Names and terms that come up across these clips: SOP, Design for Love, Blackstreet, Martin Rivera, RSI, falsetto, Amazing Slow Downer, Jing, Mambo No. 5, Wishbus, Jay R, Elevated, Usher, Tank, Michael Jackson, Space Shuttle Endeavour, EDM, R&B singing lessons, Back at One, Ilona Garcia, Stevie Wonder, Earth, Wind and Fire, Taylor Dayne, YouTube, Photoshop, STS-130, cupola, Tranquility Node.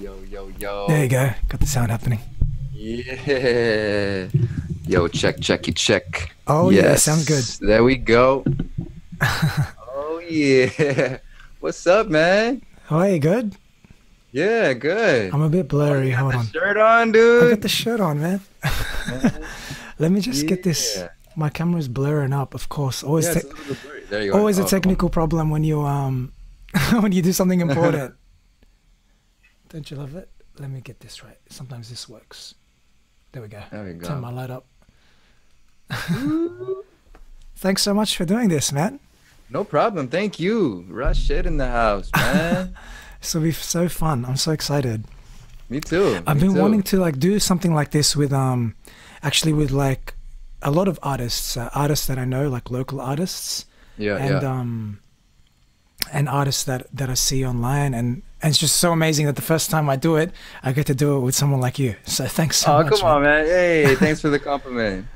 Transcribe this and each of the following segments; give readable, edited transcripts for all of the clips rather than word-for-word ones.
Yo, yo, yo. There you go. Got the sound happening. Yeah. Yo, check, checky, check. Oh, yes. Yeah, sounds good. There we go. Oh, yeah. What's up, man? How are you? Good? Yeah, good. I'm a bit blurry. Hold on. Shirt on, dude. I got the shirt on, man. Let me just get this. My camera's blurring up, of course. Always, yeah, there you go. Always a technical problem when you when you do something important. Don't you love it? Let me get this right. Sometimes this works. There we go. There we go. Turn my light up. Thanks so much for doing this, man. No problem. Thank you. Rashid in the house, man. This will be so fun. I'm so excited. Me too. I've been wanting to like do something like this with actually with like a lot of artists, artists that I know, like local artists. Yeah, and, yeah. And artists that I see online, and it's just so amazing that the first time I do it, I get to do it with someone like you. So thanks so much. Oh, come on, man. Hey, thanks for the compliment.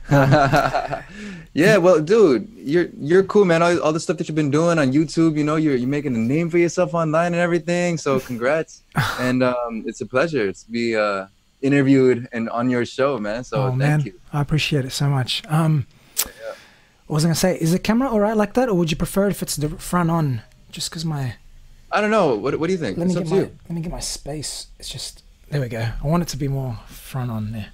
Yeah, well, dude, you're cool, man. All the stuff that you've been doing on YouTube, you know, you're making a name for yourself online and everything. So congrats. And it's a pleasure to be interviewed and on your show, man. So thank you. I appreciate it so much. Yeah. I was going to say, is the camera all right like that? Or would you prefer if it's the front on? Just because my... I don't know. What do you think? Let me get my space. It's just... There we go. I want it to be more front on there.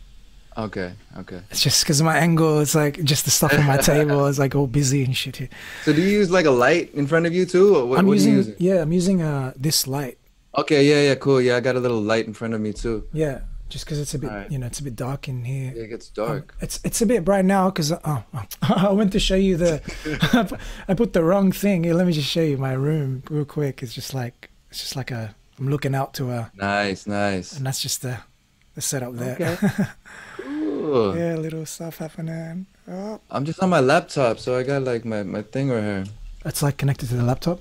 Okay, okay. It's just because of my angle. It's like just the stuff on my table is like all busy and shit here. So do you use like a light in front of you too? Or what, what are you using? Yeah, I'm using this light. Okay, yeah, yeah, cool. Yeah, I got a little light in front of me too. Yeah, just because it's a bit, you know, it's a bit dark in here. Yeah, it gets dark. It's a bit bright now because I went to show you the... I put the wrong thing. Here, let me just show you my room real quick. It's just like a... I'm looking out to a... Nice, nice. And that's just the setup there. Okay. Cool. Yeah, little stuff happening. Oh. I'm just on my laptop, so I got like my thing right here. It's like connected to the laptop?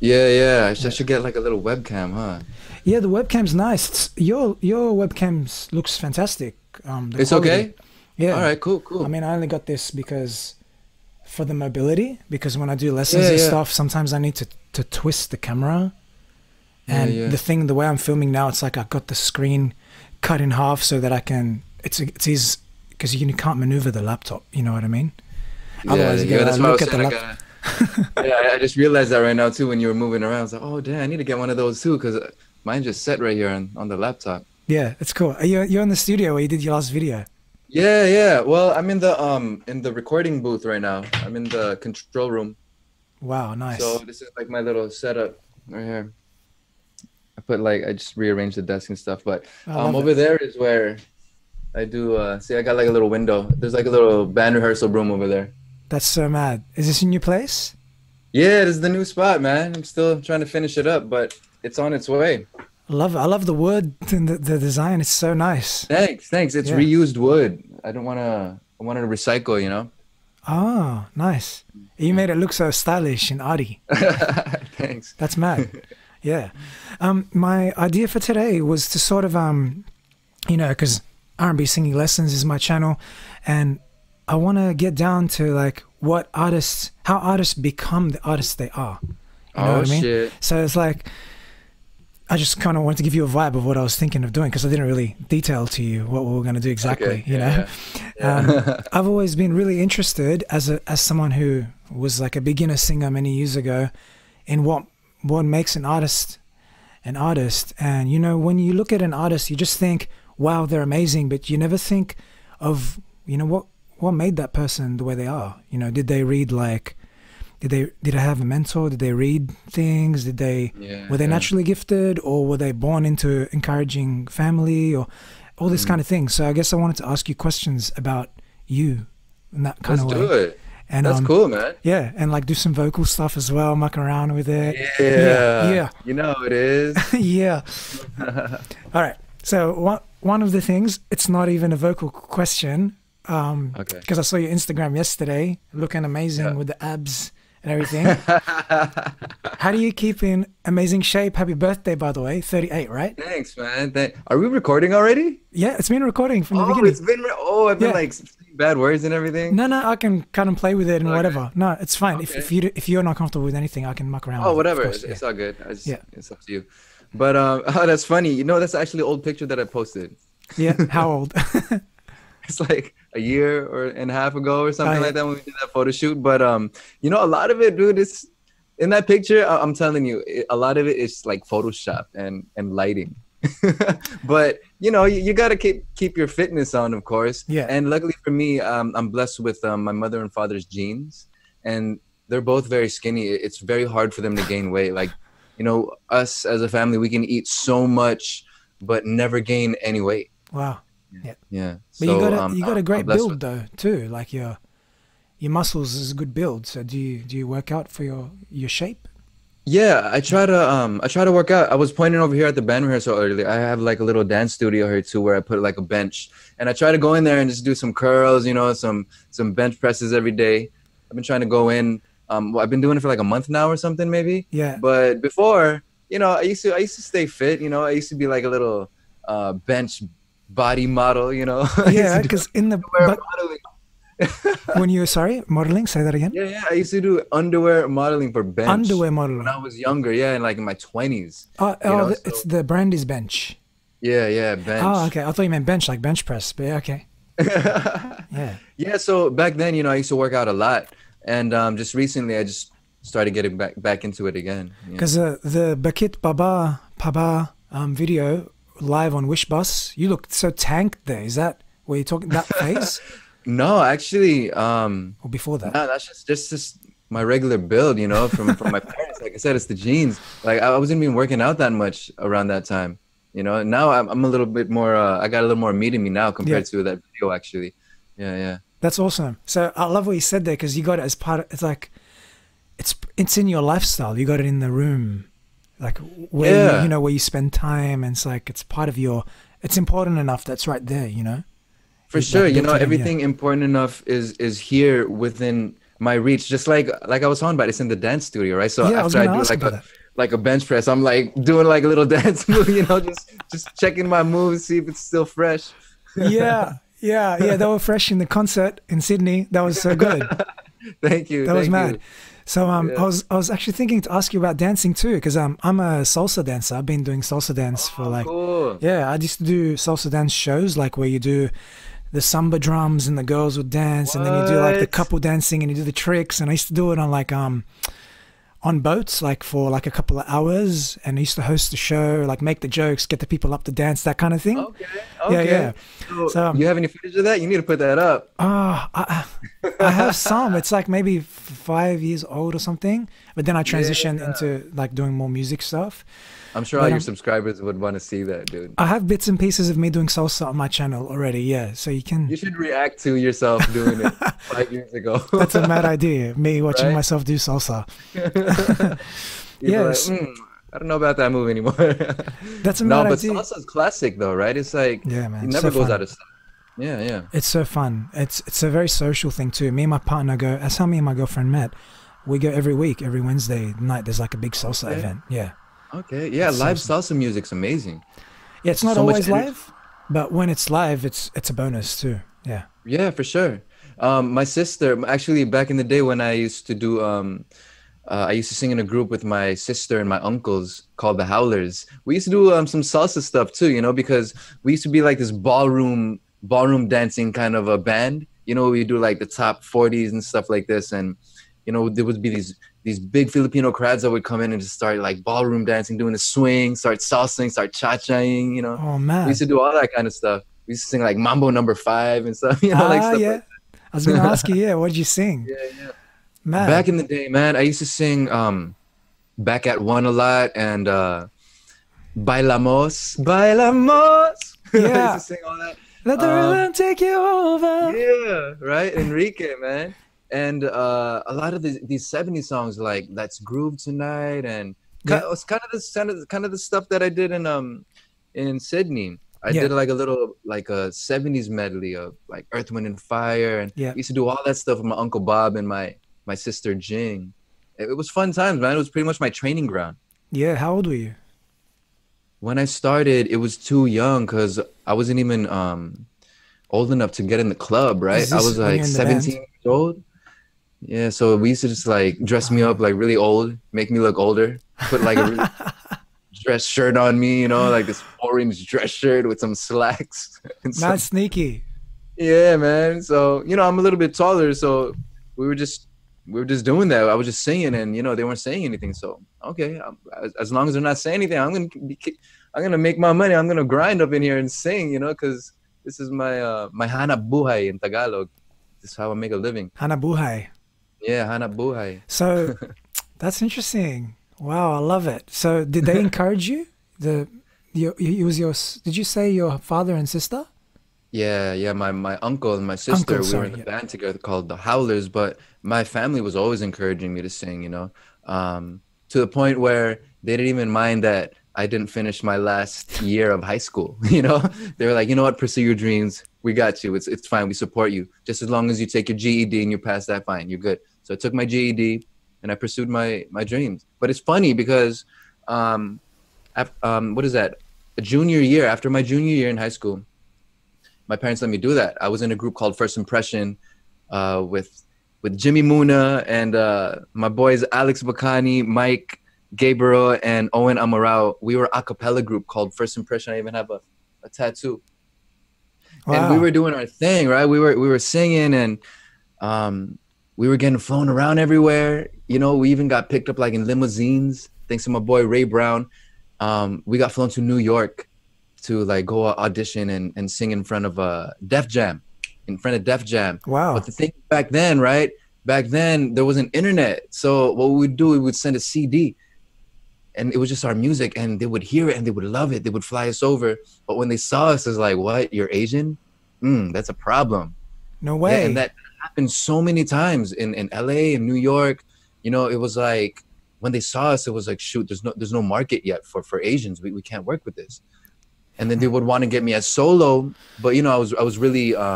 Yeah, yeah. I should get like a little webcam, huh? Yeah, the webcam's nice. Your webcam looks fantastic. It's quality. Okay? Yeah. All right, cool, cool. I mean, I only got this because for the mobility, because when I do lessons and stuff, sometimes I need to twist the camera. And the way I'm filming now, it's like I've got the screen cut in half so that I can, it's easy, because you can't maneuver the laptop, you know what I mean? Yeah, otherwise you gotta look at the laptop. Yeah, I just realized that right now too, when you were moving around, I was like, oh damn, I need to get one of those too, because mine just set right here on the laptop. Yeah, it's cool. You're in the studio where you did your last video. Yeah, yeah. Well, I'm in the recording booth right now. I'm in the control room. Wow, nice. So this is like my little setup right here. I put like, I just rearranged the desk and stuff, but over there is where I do, see, I got like a little window. There's like a little band rehearsal room over there. That's so mad. Is this your new place? Yeah, this is the new spot, man. I'm still trying to finish it up, but it's on its way. I love the wood and the design. It's so nice. Thanks, thanks. It's reused wood. I wanted to recycle, you know? Oh, nice. You made it look so stylish and arty. Thanks. That's mad. Yeah. My idea for today was to sort of, you know, because R&B Singing Lessons is my channel, and I want to get down to like what artists, how artists become the artists they are. You know what I mean? Shit. So it's like, I just kind of wanted to give you a vibe of what I was thinking of doing, because I didn't really detail to you what we were going to do exactly, you know? Yeah. I've always been really interested as someone who was like a beginner singer many years ago in what makes an artist. And you know, when you look at an artist, you just think, wow, they're amazing, but you never think of, you know, what made that person the way they are. You know, did they read like, did they have a mentor? Did they read things? Did they were they naturally gifted, or were they born into encouraging family, or all this kind of thing? So I guess I wanted to ask you questions about you in that kind of way. Let's do it. And that's cool, man. Yeah, and like do some vocal stuff as well, muck around with it. Yeah, yeah. You know it is. Yeah. All right. So one of the things, it's not even a vocal question, okay, because I saw your Instagram yesterday, looking amazing with the abs and everything. How do you keep in amazing shape? Happy birthday, by the way, 38, right? Thanks, man. Are we recording already? Yeah, it's been recording from the beginning. It's been. Oh, I've been like bad words and everything. No, I can kind of play with it and whatever. No, it's fine. If you're not comfortable with anything, I can muck around. Oh, whatever. It's all good. It's up to you. But oh, that's funny. You know, that's actually an old picture that I posted. Yeah, how old? It's like a year or and a half ago or something like that when we did that photo shoot. But you know, a lot of it, dude, is in that picture. I'm telling you, a lot of it is like Photoshop and lighting. But you know, you gotta keep your fitness on, of course. Yeah. And luckily for me, I'm blessed with my mother and father's genes, and they're both very skinny. It's very hard for them to gain weight. Like, you know, us as a family, we can eat so much but never gain any weight. Wow. Yeah. Yeah. But so, you got a great build though too. Like your muscles is a good build. So do you work out for your shape? Yeah, I try to work out. I was pointing over here at the band rehearsal earlier. I have like a little dance studio here too, where I put like a bench, and I try to go in there and just do some curls, you know, some bench presses every day. I've been trying to go in. Well, I've been doing it for like a month now or something maybe. Yeah. But before, you know, I used to stay fit. You know, I used to be like a little bench body model. You know. Yeah, because in the when you were, sorry, modeling, say that again. Yeah, yeah. I used to do underwear modeling for bench. Underwear modeling. When I was younger, yeah, and like in my 20s. Oh, so it's the brand is Bench. Yeah, yeah, Bench. Oh, okay. I thought you meant bench, like bench press, but yeah, okay. Yeah. Yeah. So back then, you know, I used to work out a lot, and just recently, I just started getting back into it again. Because the Bakit Baba video live on Wishbus, you looked so tanked there. Is that where you're talking that phase? No, actually, well, before that, no, that's just my regular build, you know, from my parents. Like I said, it's the genes. Like I wasn't even working out that much around that time, you know. Now I'm a little bit more. I got a little more meat in me now compared to that video, actually. Yeah, yeah. That's awesome. So I love what you said there, because you got it as part of, it's like, it's in your lifestyle. You got it in the room, like where you know, where you spend time, and it's like it's part of your. It's important enough. That's right there, you know. For sure, you know, everything important enough is here within my reach. Just like I was talking about, it's in the dance studio, right? So yeah, after I do like a bench press, I'm like doing like a little dance move, you know, just checking my moves, see if it's still fresh. Yeah, yeah, yeah. They were fresh in the concert in Sydney. That was so good. Thank you. That was mad. So I was actually thinking to ask you about dancing too, because I'm a salsa dancer. I've been doing salsa dance for like I used to do salsa dance shows, like where you do the samba drums and the girls would dance, and then you do like the couple dancing and you do the tricks. And I used to do it on like on boats, like for like a couple of hours, and I used to host the show, like make the jokes, get the people up to dance, that kind of thing. Okay, okay. Yeah, yeah. So you have any footage of that? You need to put that up. I have some. It's like maybe 5 years old or something. But then I transitioned into like doing more music stuff. I'm sure all your subscribers would want to see that, dude. I have bits and pieces of me doing salsa on my channel already, yeah. So you can... You should react to yourself doing it 5 years ago. That's a mad idea, me watching myself do salsa. Yes. Like, I don't know about that move anymore. That's a mad idea. No, but salsa's classic though, right? It's like, man, it never goes out of style. Yeah, yeah. It's so fun. It's a very social thing too. Me and my partner go, that's how me and my girlfriend met. We go every week, every Wednesday night, there's like a big salsa event, yeah. Okay, yeah, it's live salsa music's amazing. Yeah, it's not always live, but when it's live, it's a bonus too. Yeah. Yeah, for sure. My sister, actually, back in the day when I used to do, I used to sing in a group with my sister and my uncles called the Howlers. We used to do some salsa stuff too, you know, because we used to be like this ballroom dancing kind of a band. You know, we do like the top 40s and stuff like this, and you know, there would be these big Filipino crowds that would come in and just start like ballroom dancing, doing the swing, start salsing, start cha-chaing, you know. Oh man. We used to do all that kind of stuff. We used to sing like Mambo No. 5 and stuff, you know, like stuff like that. I was gonna ask you, yeah, what did you sing? Yeah, yeah. Man. Back in the day, man, I used to sing Back at One a lot, and Bailamos. Bailamos. Yeah. I used to sing all that. Let the rhythm take you over. Yeah, right? Enrique, man. And a lot of these 70s songs, like Let's Groove Tonight, and it's kind of the stuff that I did in Sydney. I did like a little like a 70s medley of like Earth, Wind and Fire, and we used to do all that stuff with my Uncle Bob and my sister Jing. It was fun times, man. It was pretty much my training ground. Yeah, how old were you? When I started, it was too young, because I wasn't even old enough to get in the club, right? I was like 17 years old. Yeah, so we used to just like dress me up like really old, make me look older, put like a really dress shirt on me, you know, like this orange dress shirt with some slacks. Not sneaky. Yeah, man. So, you know, I'm a little bit taller, so we were just doing that. I was just singing, and, you know, they weren't saying anything. So, okay, as long as they're not saying anything, I'm gonna make my money. I'm gonna grind up in here and sing, you know, because this is my my hanap buhay in Tagalog. This is how I make a living. Hanap buhay. Yeah, hanap buhay. So that's interesting. Wow, I love it. So did they encourage you? Did you say your father and sister? Yeah. My uncle and my sister. We were in a band together called the Howlers, but my family was always encouraging me to sing, you know, to the point where they didn't even mind that I didn't finish my last year of high school. You know, they were like, you know what, pursue your dreams. We got you. It's fine. We support you. Just as long as you take your GED and you pass that, fine, you're good. So I took my GED and I pursued my dreams. But it's funny because, after my junior year in high school, my parents let me do that. I was in a group called First Impression with Jimmy Muna and my boys Alex Bacani, Mike Gabriel, and Owen Amarao. We were a cappella group called First Impression. I even have a tattoo. Wow. And we were doing our thing, right? We were singing, and we were getting flown around everywhere. You know, we even got picked up like in limousines, thanks to my boy Ray Brown. We got flown to New York to like go audition and sing in front of Def Jam. Wow. But the thing back then, right? Back then there wasn't internet. So what we would do, we would send a CD. And it was just our music, and they would hear it and they would love it. They would fly us over. But when they saw us, it was like, what? You're Asian? That's a problem. No way. Yeah, and that happened so many times in LA and New York. You know, it was like when they saw us, it was like, shoot, there's no market yet for Asians. We can't work with this. And then they would want to get me as solo, but you know, I was really I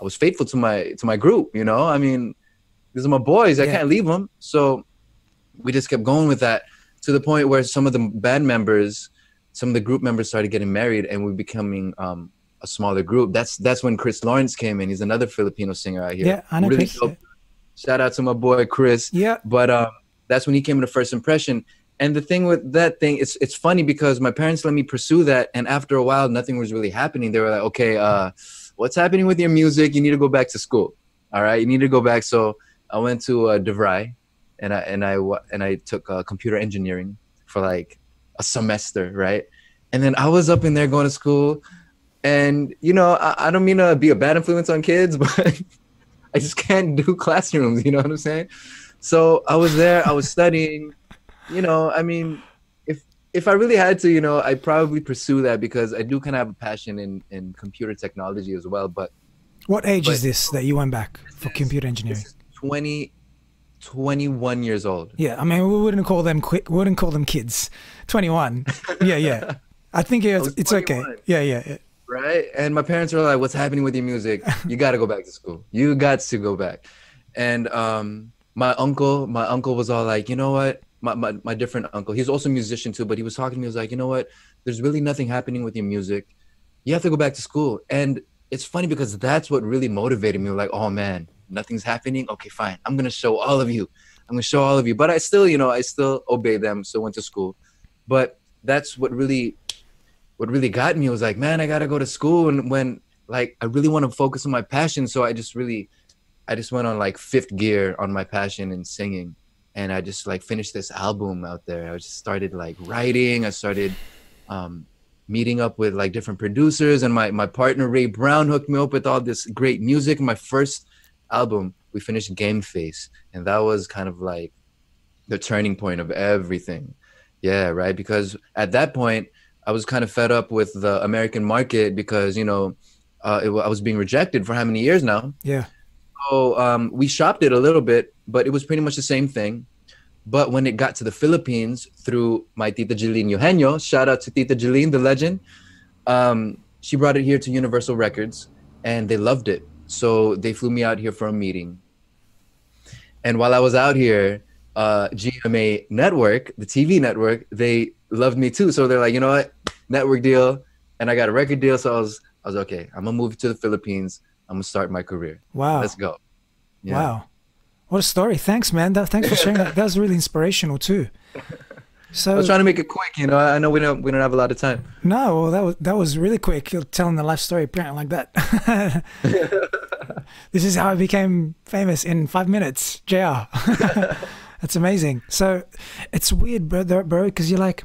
was faithful to my group, you know. I mean, these are my boys. I can't leave them. So we just kept going with that, to the point where some of the band members, some of the group members started getting married, and we were becoming a smaller group. That's when Chris Lawrence came in. He's another Filipino singer out here. Yeah, I know really Chris. Dope. Shout out to my boy Chris. Yeah. But that's when he came into First Impression. And the thing with that thing, it's funny because my parents let me pursue that, and after a while, nothing was really happening. They were like, okay, what's happening with your music? You need to go back to school. All right, you need to go back. So I went to DeVry. And I took computer engineering for like a semester, right? And then I was up in there going to school, and you know, I don't mean to be a bad influence on kids, but I just can't do classrooms. You know what I'm saying? So I was there, I was studying. You know, I mean, if I really had to, you know, I'd probably pursue that because I do kind of have a passion in computer technology as well. But what age is this that you went back for computer engineering? This is 21 years old. Yeah, I mean, we wouldn't call them kids. 21. Yeah. I think it's okay. Yeah. Right? And my parents were like, what's happening with your music? You got to go back to school. You got to go back. And my uncle was all like, you know what? My different uncle, he's also a musician too, but he was talking to me. He was like, you know what? There's really nothing happening with your music. You have to go back to school. And it's funny because that's what really motivated me. Like, oh man, nothing's happening. Okay, fine. I'm going to show all of you. But I still, you know, I still obey them. So went to school. But that's what really got me. It was like, man, I got to go to school. And when like, I really want to focus on my passion. So I just went on like fifth gear on my passion in singing. And I just like finished this album out there. I just started like writing. I started meeting up with like different producers, and my partner Ray Brown hooked me up with all this great music. My first album, we finished Game Face, and that was kind of like the turning point of everything. Yeah, right? Because at that point, I was kind of fed up with the American market because, you know, I was being rejected for how many years now? Yeah. So we shopped it a little bit, but it was pretty much the same thing. But when it got to the Philippines through my Tita Jeline Eugenio, shout out to Tita Jeline, the legend. She brought it here to Universal Records, and they loved it. So they flew me out here for a meeting. And while I was out here, GMA Network, the TV network, they loved me too. So they're like, you know what, network deal. And I got a record deal. So I was okay, I'm gonna move to the Philippines. I'm gonna start my career. Wow. Let's go. Yeah. Wow. What a story. Thanks, man. Thanks for sharing that. That was really inspirational too. So I was trying to make it quick, you know. I know we don't have a lot of time. No, well, that was really quick. You're telling the life story apparently like that. This is how I became famous in 5 minutes, JR. That's amazing. So it's weird, bro, because you're like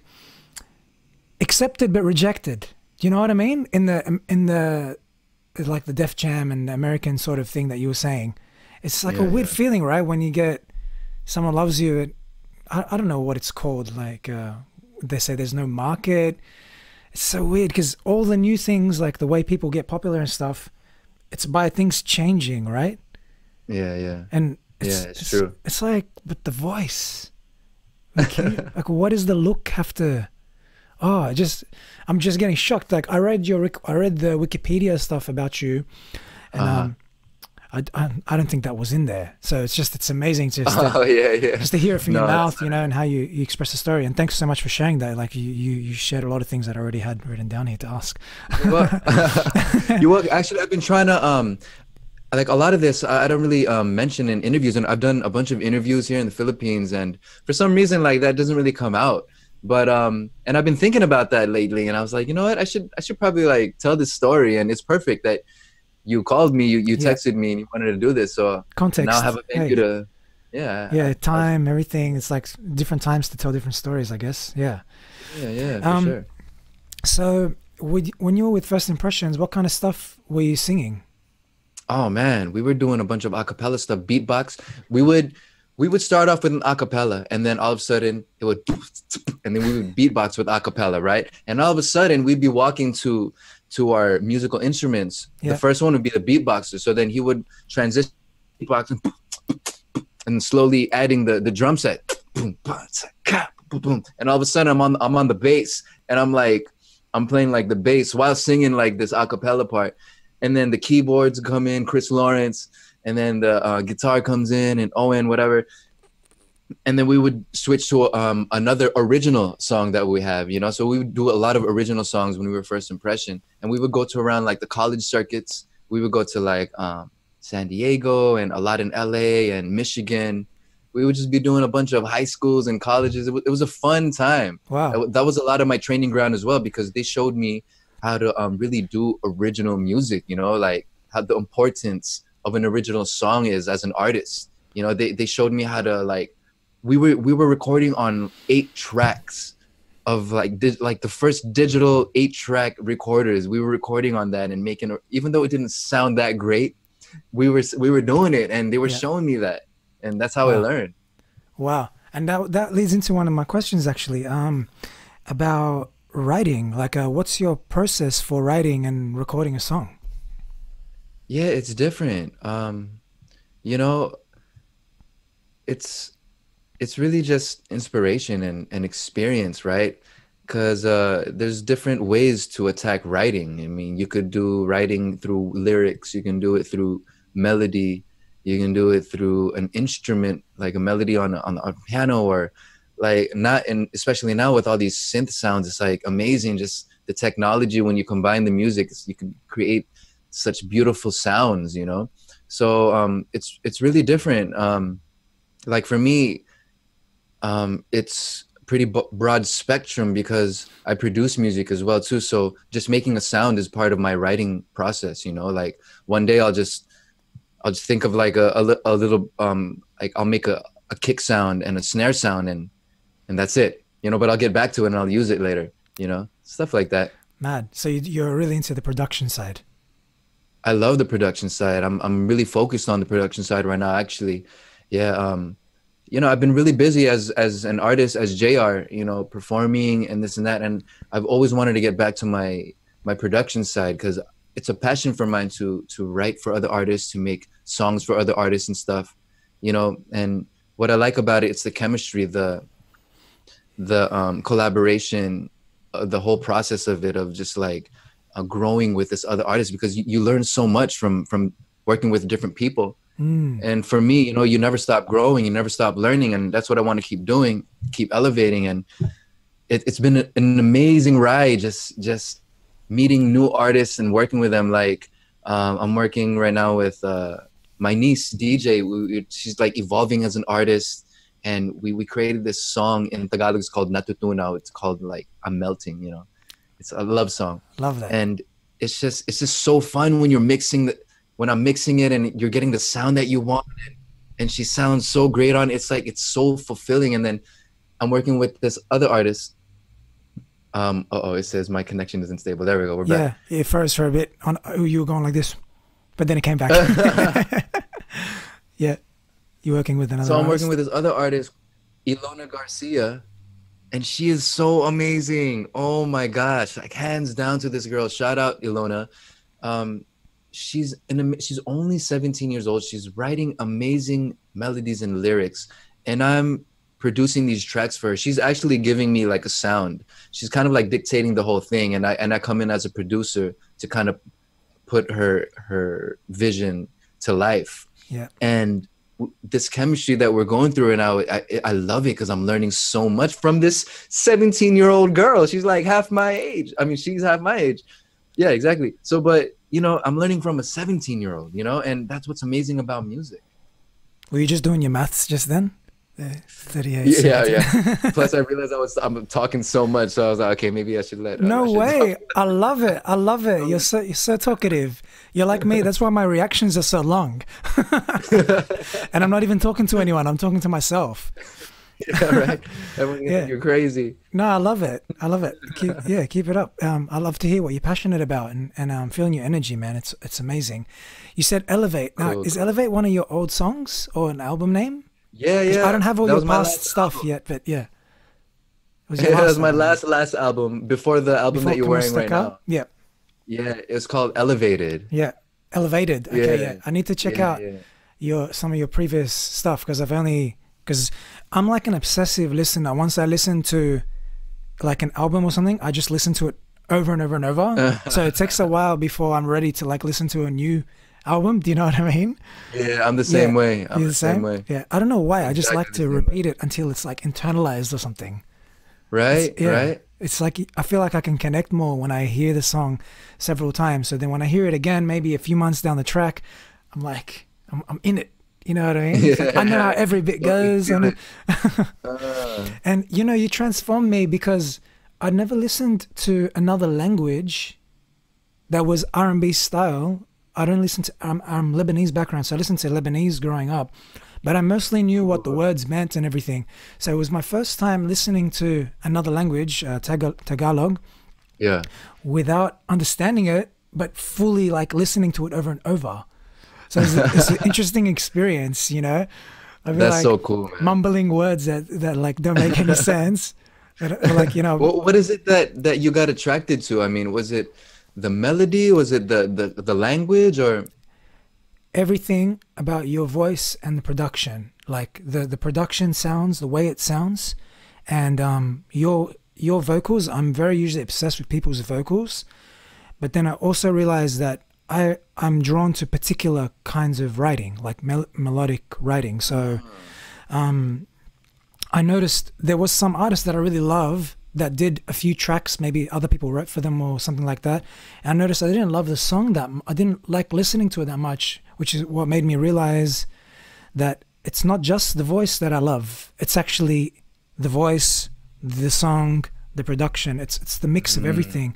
accepted but rejected. Do you know what I mean? In the like the Def Jam and the American sort of thing that you were saying, it's like a weird feeling, right? When you get someone loves you. I don't know what it's called, like they say there's no market. It's so weird because all the new things, like the way people get popular and stuff, it's by things changing, right? Yeah. And it's true. It's like, but the voice, like, like what does the look have to, I'm just getting shocked. Like I read the Wikipedia stuff about you and I don't think that was in there. So it's amazing just to hear it from your mouth, you know, and how you express the story. And thanks so much for sharing that. Like you shared a lot of things that I already had written down here to ask. Actually, I've been trying to, like a lot of this, I don't really mention in interviews, and I've done a bunch of interviews here in the Philippines, and for some reason, like that doesn't really come out. But and I've been thinking about that lately, and I was like, you know what, I should probably like tell this story, and it's perfect that you called me, you texted me, and you wanted to do this. So context. Now I have a thank you to, time, everything. It's like different times to tell different stories, I guess. Yeah, for sure. So when you were with First Impressions, what kind of stuff were you singing? Oh man, we were doing a bunch of acapella stuff, beatbox. We would start off with an acapella, and then all of a sudden it would, and then we would beatbox with acapella, right? And all of a sudden we'd be walking to our musical instruments. The first one would be the beatboxer. So then he would transition beatboxing and slowly adding the drum set. And all of a sudden I'm on the bass, and I'm playing like the bass while singing like this acapella part. And then the keyboards come in, Chris Lawrence, and then the guitar comes in, and Owen, whatever. And then we would switch to another original song that we have, you know. So we would do a lot of original songs when we were First Impression, and we would go to around like the college circuits. We would go to like San Diego and a lot in LA and Michigan. We would just be doing a bunch of high schools and colleges. It was a fun time. Wow, that was a lot of my training ground as well, because they showed me how to really do original music, you know, like how the importance of an original song is as an artist. You know, they showed me how to like, we were recording on 8 tracks of like the first digital 8-track recorders. We were recording on that and making, even though it didn't sound that great, we were doing it, and they were showing me that, and that's how I learned. Wow. And that leads into one of my questions actually, about writing. Like what's your process for writing and recording a song? Yeah, it's different. You know, it's really just inspiration and experience, right? Because there's different ways to attack writing. I mean, you could do writing through lyrics, you can do it through melody, you can do it through an instrument, like a melody on a piano, or like especially now with all these synth sounds, it's like amazing, just the technology when you combine the music, you can create such beautiful sounds, you know? So it's really different. Like for me, it's pretty broad spectrum because I produce music as well too. So just making a sound is part of my writing process, you know, like one day I'll just think of like a little, like I'll make a kick sound and a snare sound and that's it, you know, but I'll get back to it and I'll use it later, you know, stuff like that. Mad. So you're really into the production side. I love the production side. I'm really focused on the production side right now, actually. Yeah. You know, I've been really busy as an artist, as JR, you know, performing and this and that. And I've always wanted to get back to my production side, because it's a passion for mine to write for other artists, to make songs for other artists and stuff, you know. And what I like about it, it's the chemistry, the collaboration, the whole process of it, of just like growing with this other artist, because you learn so much from working with different people. And for me, you know, you never stop growing, you never stop learning. And that's what I want to keep doing, keep elevating. And it's been an amazing ride, just meeting new artists and working with them. Like I'm working right now with my niece, DJ. She's like evolving as an artist. And we created this song in Tagalog. It's called Natutunaw. It's called like I'm Melting, you know. It's a love song. Love that. And it's just so fun when you're mixing the, when I'm mixing it and you're getting the sound that you want. And she sounds so great on it. It's like, it's so fulfilling. And then I'm working with this other artist. Uh-oh, it says my connection isn't stable. There we go. We're back. Yeah, first for a bit on you were going like this, but then it came back. Yeah. You're working with another artist. So I'm working with this other artist, Ilona Garcia, and she is so amazing. Oh my gosh. Like hands down to this girl. Shout out Ilona. She's only 17 years old. She's writing amazing melodies and lyrics, and I'm producing these tracks for her. She's actually giving me like a sound. She's kind of like dictating the whole thing, and I come in as a producer to kind of put her vision to life. Yeah. And this chemistry that we're going through, and I love it because I'm learning so much from this 17-year-old girl. She's like half my age. I mean, she's half my age. Yeah, exactly. So, but you know, I'm learning from a 17-year-old, you know, and that's what's amazing about music. Were you just doing your maths just then? 38. Yeah, 17. Yeah. Plus, I realized I'm talking so much, so I was like, okay, maybe I should let. No way! I love it. I love it. You're so talkative. You're like me. That's why my reactions are so long. And I'm not even talking to anyone. I'm talking to myself. Yeah, right. Everyone, yeah. You're crazy. No, I love it. I love it. Keep it up. I love to hear what you're passionate about, and I'm feeling your energy, man. It's amazing. You said Elevate. Now, cool. Is Elevate one of your old songs or an album name? Yeah, yeah. I don't have all your past stuff yet, but yeah. That was my last album before the album that you're wearing right now. Yeah. Yeah, it's called Elevated. Yeah, Elevated. Okay, yeah. I need to check out some of your previous stuff because I'm like an obsessive listener. Once I listen to like an album or something, I just listen to it over and over and over. So it takes a while before I'm ready to like listen to a new album. Do you know what I mean? Yeah, I'm the same way. I'm the same way. Yeah, I don't know why. I just like to repeat it until it's like internalized or something. Right, right. It's like I feel like I can connect more when I hear the song several times. So then when I hear it again, maybe a few months down the track, I'm like, I'm in it. You know what I mean? Yeah. Like, I know how every bit goes. And you know, you transformed me because I never listened to another language that was R&B style. I don't listen to, I'm Lebanese background, so I listened to Lebanese growing up, but I mostly knew what the words meant and everything. So it was my first time listening to another language, Tagalog, yeah, without understanding it, but fully like listening to it over and over. So it's an interesting experience, you know? I mean, that's like, so cool, man. Mumbling words that like don't make any sense. But like, you know. Well, what is it that you got attracted to? I mean, was it the melody? Was it the language? Or everything about your voice and the production, like the production sounds, the way it sounds, and your vocals. I'm very usually obsessed with people's vocals, but then I also realized that I'm drawn to particular kinds of writing, like melodic writing. So I noticed there was some artists that I really love that did a few tracks, maybe other people wrote for them or something like that. And I noticed I didn't love the song that I didn't like listening to it that much, which is what made me realize that it's not just the voice that I love. It's actually the voice, the song, the production. It's the mix of everything.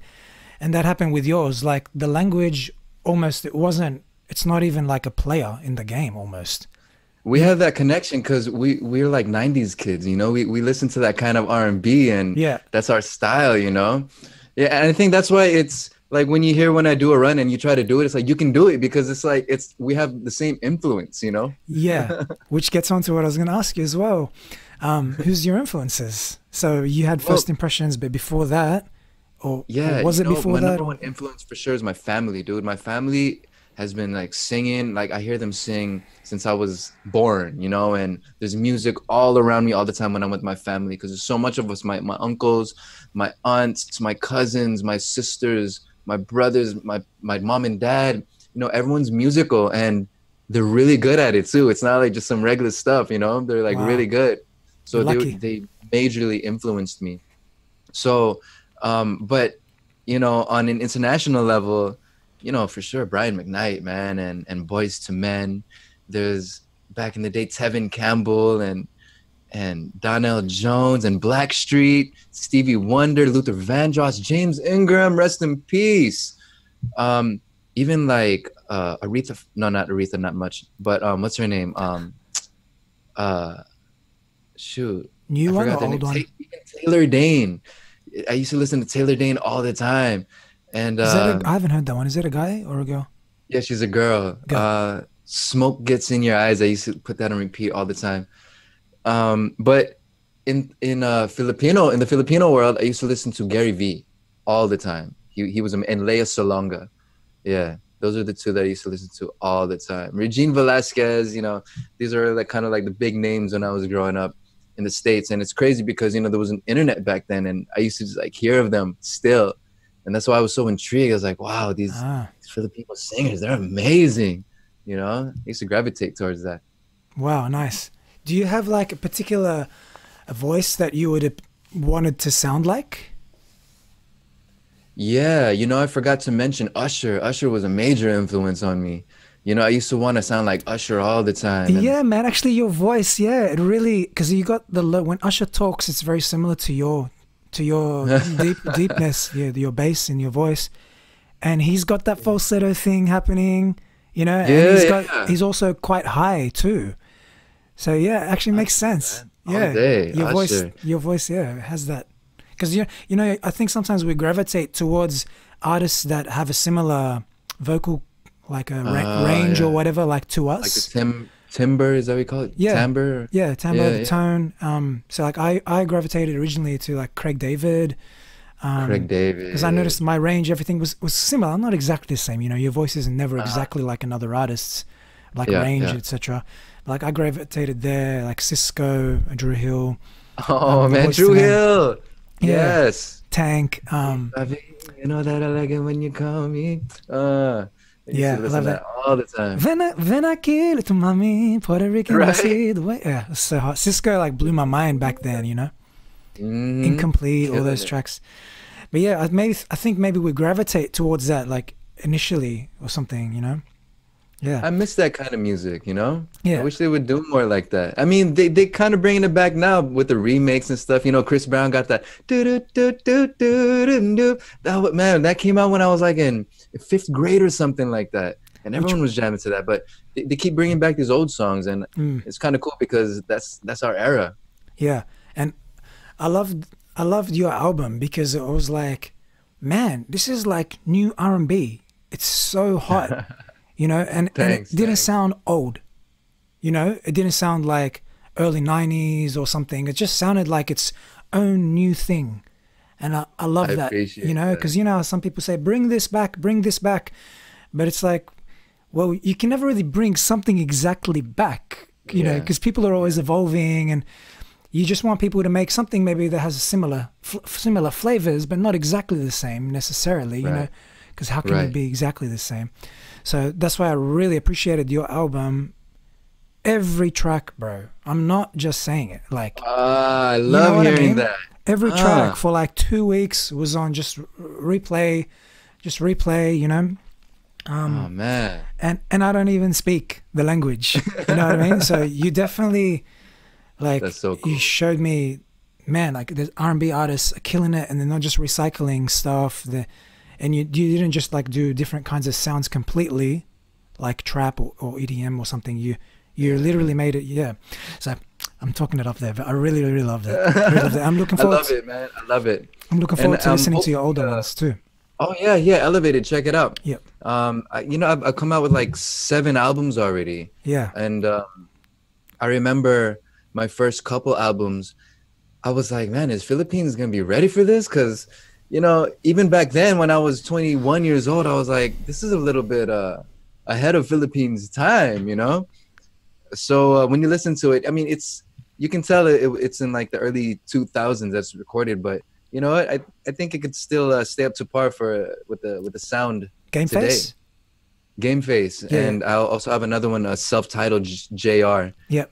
And that happened with yours. Like the language, almost it's not even like a player in the game almost. We have that connection because we're like 90s kids, you know, we listen to that kind of R&B, and yeah, that's our style, you know? Yeah. And I think that's why it's like when you hear when I do a run and you try to do it, it's like, you can do it because it's like, we have the same influence, you know? Yeah. Which gets onto what I was going to ask you as well. Who's your influences? So you had First Impressions, but before that, my number one influence for sure is my family, dude. My family has been like singing, like I hear them sing since I was born, you know, and there's music all around me all the time when I'm with my family, because there's so much of us, my uncles, my aunts, my cousins, my sisters, my brothers, my mom and dad, you know, everyone's musical and they're really good at it too. It's not like just some regular stuff, you know, they're like really good. So they majorly influenced me. So, but you know, on an international level, you know, for sure, Brian McKnight, man, and Boys II Men. There's back in the day, Tevin Campbell, and and Donnell Jones and Blackstreet, Stevie Wonder, Luther Vandross, James Ingram, rest in peace. Even like Aretha, no, not Aretha, not much, but what's her name? Shoot. New one or old one? Taylor Dane. I used to listen to Taylor Dane all the time. And I haven't heard that one. Is it a guy or a girl? Yeah, she's a girl. Smoke Gets in Your Eyes. I used to put that on repeat all the time. But in the Filipino world, I used to listen to Gary Vee all the time. He was and Lea Salonga. Yeah, those are the two that I used to listen to all the time. Regine Velasquez, you know, these are like kind of like the big names when I was growing up in the States. And it's crazy because, you know, there was an internet back then and I used to just like hear of them still. And that's why I was so intrigued. I was like, wow, these Filipino singers, they're amazing. You know, I used to gravitate towards that. Wow, nice. Do you have like a particular voice that you would have wanted to sound like? Yeah, you know, I forgot to mention Usher. Usher was a major influence on me. You know, I used to want to sound like Usher all the time. Yeah, man, actually your voice, yeah, it really, because you got the, when Usher talks, it's very similar to your deepness, yeah, your bass in your voice. And he's got that falsetto thing happening, you know, and he's also quite high too. So yeah, it actually makes sense. Yeah, your voice, yeah, has that. Because, you know, I think sometimes we gravitate towards artists that have a similar vocal, like a range or whatever, like to us. Like the timbre, is that what we call it? Yeah, timbre. Yeah, timbre, the tone. So like I gravitated originally to like Craig David. Craig David. Because I noticed my range, everything was similar. Not exactly the same. You know, your voice is never exactly like another artist's, like range, etc. Like I gravitated there, like Cisco, Druhill. Oh man, Druhill. Yes. Tank. You know that I like it when you call me. Yeah, I love that all the time. Vena kill it, mommy, Puerto Rican. Yeah, it's so hot. Cisco like blew my mind back then, you know. Incomplete, all those tracks. But yeah, I think maybe we gravitate towards that, like initially or something, you know. Yeah, I miss that kind of music, you know. Yeah, I wish they would do more like that. I mean, they kind of bringing it back now with the remakes and stuff. You know, Chris Brown got that that, man, that came out when I was like in 5th grade or something like that, and everyone was jamming to that. But they keep bringing back these old songs, and it's kind of cool because that's our era. Yeah, and I loved your album because it was like, man, this is like new R&B. It's so hot. You know, and it didn't sound old, you know, it didn't sound like early 90s or something. It just sounded like its own new thing. And I love that, you know, because, you know, some people say, bring this back. But it's like, well, you can never really bring something exactly back, you know, because people are always evolving, and you just want people to make something maybe that has a similar flavors, but not exactly the same necessarily, you know, because how can it be exactly the same? So that's why I really appreciated your album. Every track, bro. I'm not just saying it. Like, I love hearing that. Every track for like 2 weeks was on just replay, you know. Oh man. And I don't even speak the language. You know what I mean? So you definitely, like, so cool. You showed me, man. Like, the R&B artists are killing it, and they're not just recycling stuff. And you didn't just like do different kinds of sounds completely, like trap or EDM or something. You literally made it, yeah. So I'm talking it up there, but I really, really love that. I'm looking forward. I love it, man. I love it. I'm looking forward to listening to your older ones too. Oh yeah, yeah. Elevated, check it out. Yeah. You know, I've come out with like 7 albums already. Yeah. And I remember my first couple albums, I was like, man, is Philippines gonna be ready for this? Because, you know, even back then when I was 21 years old, I was like, this is a little bit ahead of Philippines time, you know? So when you listen to it, I mean, you can tell it's in like the early 2000s that's recorded, but you know what? I think it could still stay up to par with the sound Game today. Face? Game Face. Yeah. And I'll also have another one, a self-titled JR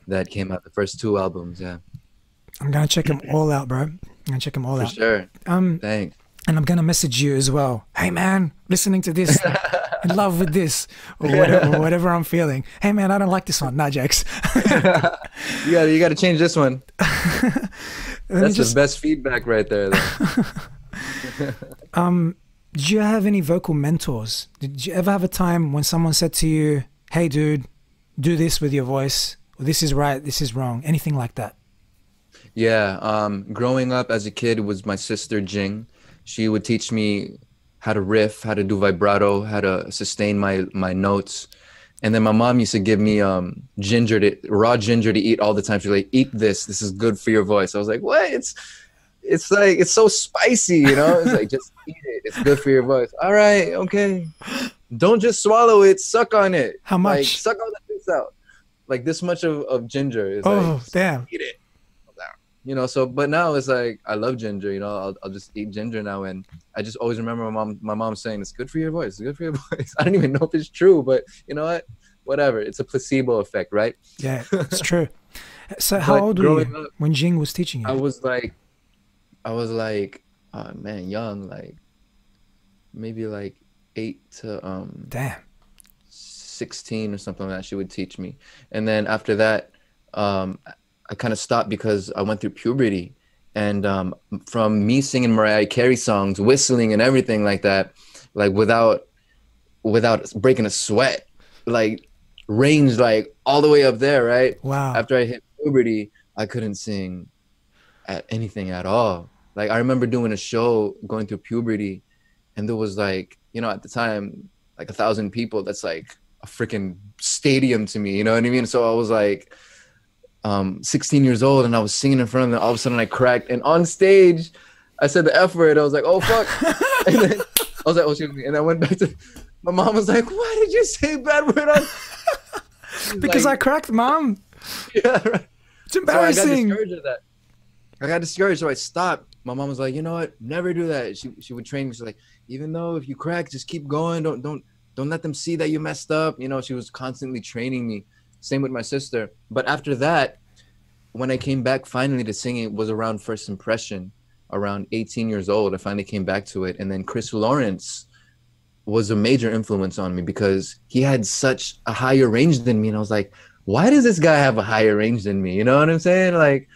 that came out, the first 2 albums, yeah. I'm going to check them all out, bro. I'm going to check them all out. For sure. Thanks. And I'm going to message you as well. Hey, man, listening to this in love with this, or whatever, whatever I'm feeling. Hey man, I don't like this one. Nah, Jax. You got to change this one. That's just... the best feedback right there. Did you have any vocal mentors? Did you ever have a time when someone said to you, hey dude, do this with your voice, or this is right, this is wrong, anything like that? Yeah, growing up as a kid was my sister Jing. She would teach me how to riff, how to do vibrato, how to sustain my notes. And then my mom used to give me raw ginger to eat all the time. She'd be like, eat this, this is good for your voice. I was like, what? It's like, it's so spicy, you know? It's like, just eat it, it's good for your voice. All right, okay. Don't just swallow it, suck on it. How much? Like, suck all the juice out. Like this much of ginger. It's damn. Eat it. You know, so, but now it's like, I love ginger, you know, I'll just eat ginger now. And I just always remember my mom saying, it's good for your voice, it's good for your voice. I don't even know if it's true, but you know what? Whatever. It's a placebo effect, right? Yeah, it's true. So how old were you when Jing was teaching you? I was like, oh man, young, like maybe like 8 to 16 or something like that. She would teach me. And then after that, I kind of stopped because I went through puberty, and from me singing Mariah Carey songs, whistling and everything like that, like without breaking a sweat, like range, like all the way up there, right? Wow. After I hit puberty, I couldn't sing at anything at all. Like I remember doing a show going through puberty, and there was like, you know, at the time, like 1,000 people, that's like a freaking stadium to me, you know what I mean? So I was like, 16 years old, and I was singing in front of them. All of a sudden I cracked, and on stage I said the F word. I was like, oh fuck. And then I was like, oh shit. And I went back to my mom, was like, why did you say bad word on because like, I cracked, mom. Yeah, right. It's embarrassing. So I got discouraged of that. I got discouraged, so I stopped. My mom was like, you know what, never do that. She would train me. She's like, even though if you crack, just keep going, don't let them see that you messed up, you know. She was constantly training me. Same with my sister. But after that, when I came back finally to singing, was around First Impression, around 18 years old. I finally came back to it. And then Chris Lawrence was a major influence on me because he had such a higher range than me. And I was like, why does this guy have a higher range than me? You know what I'm saying? Like,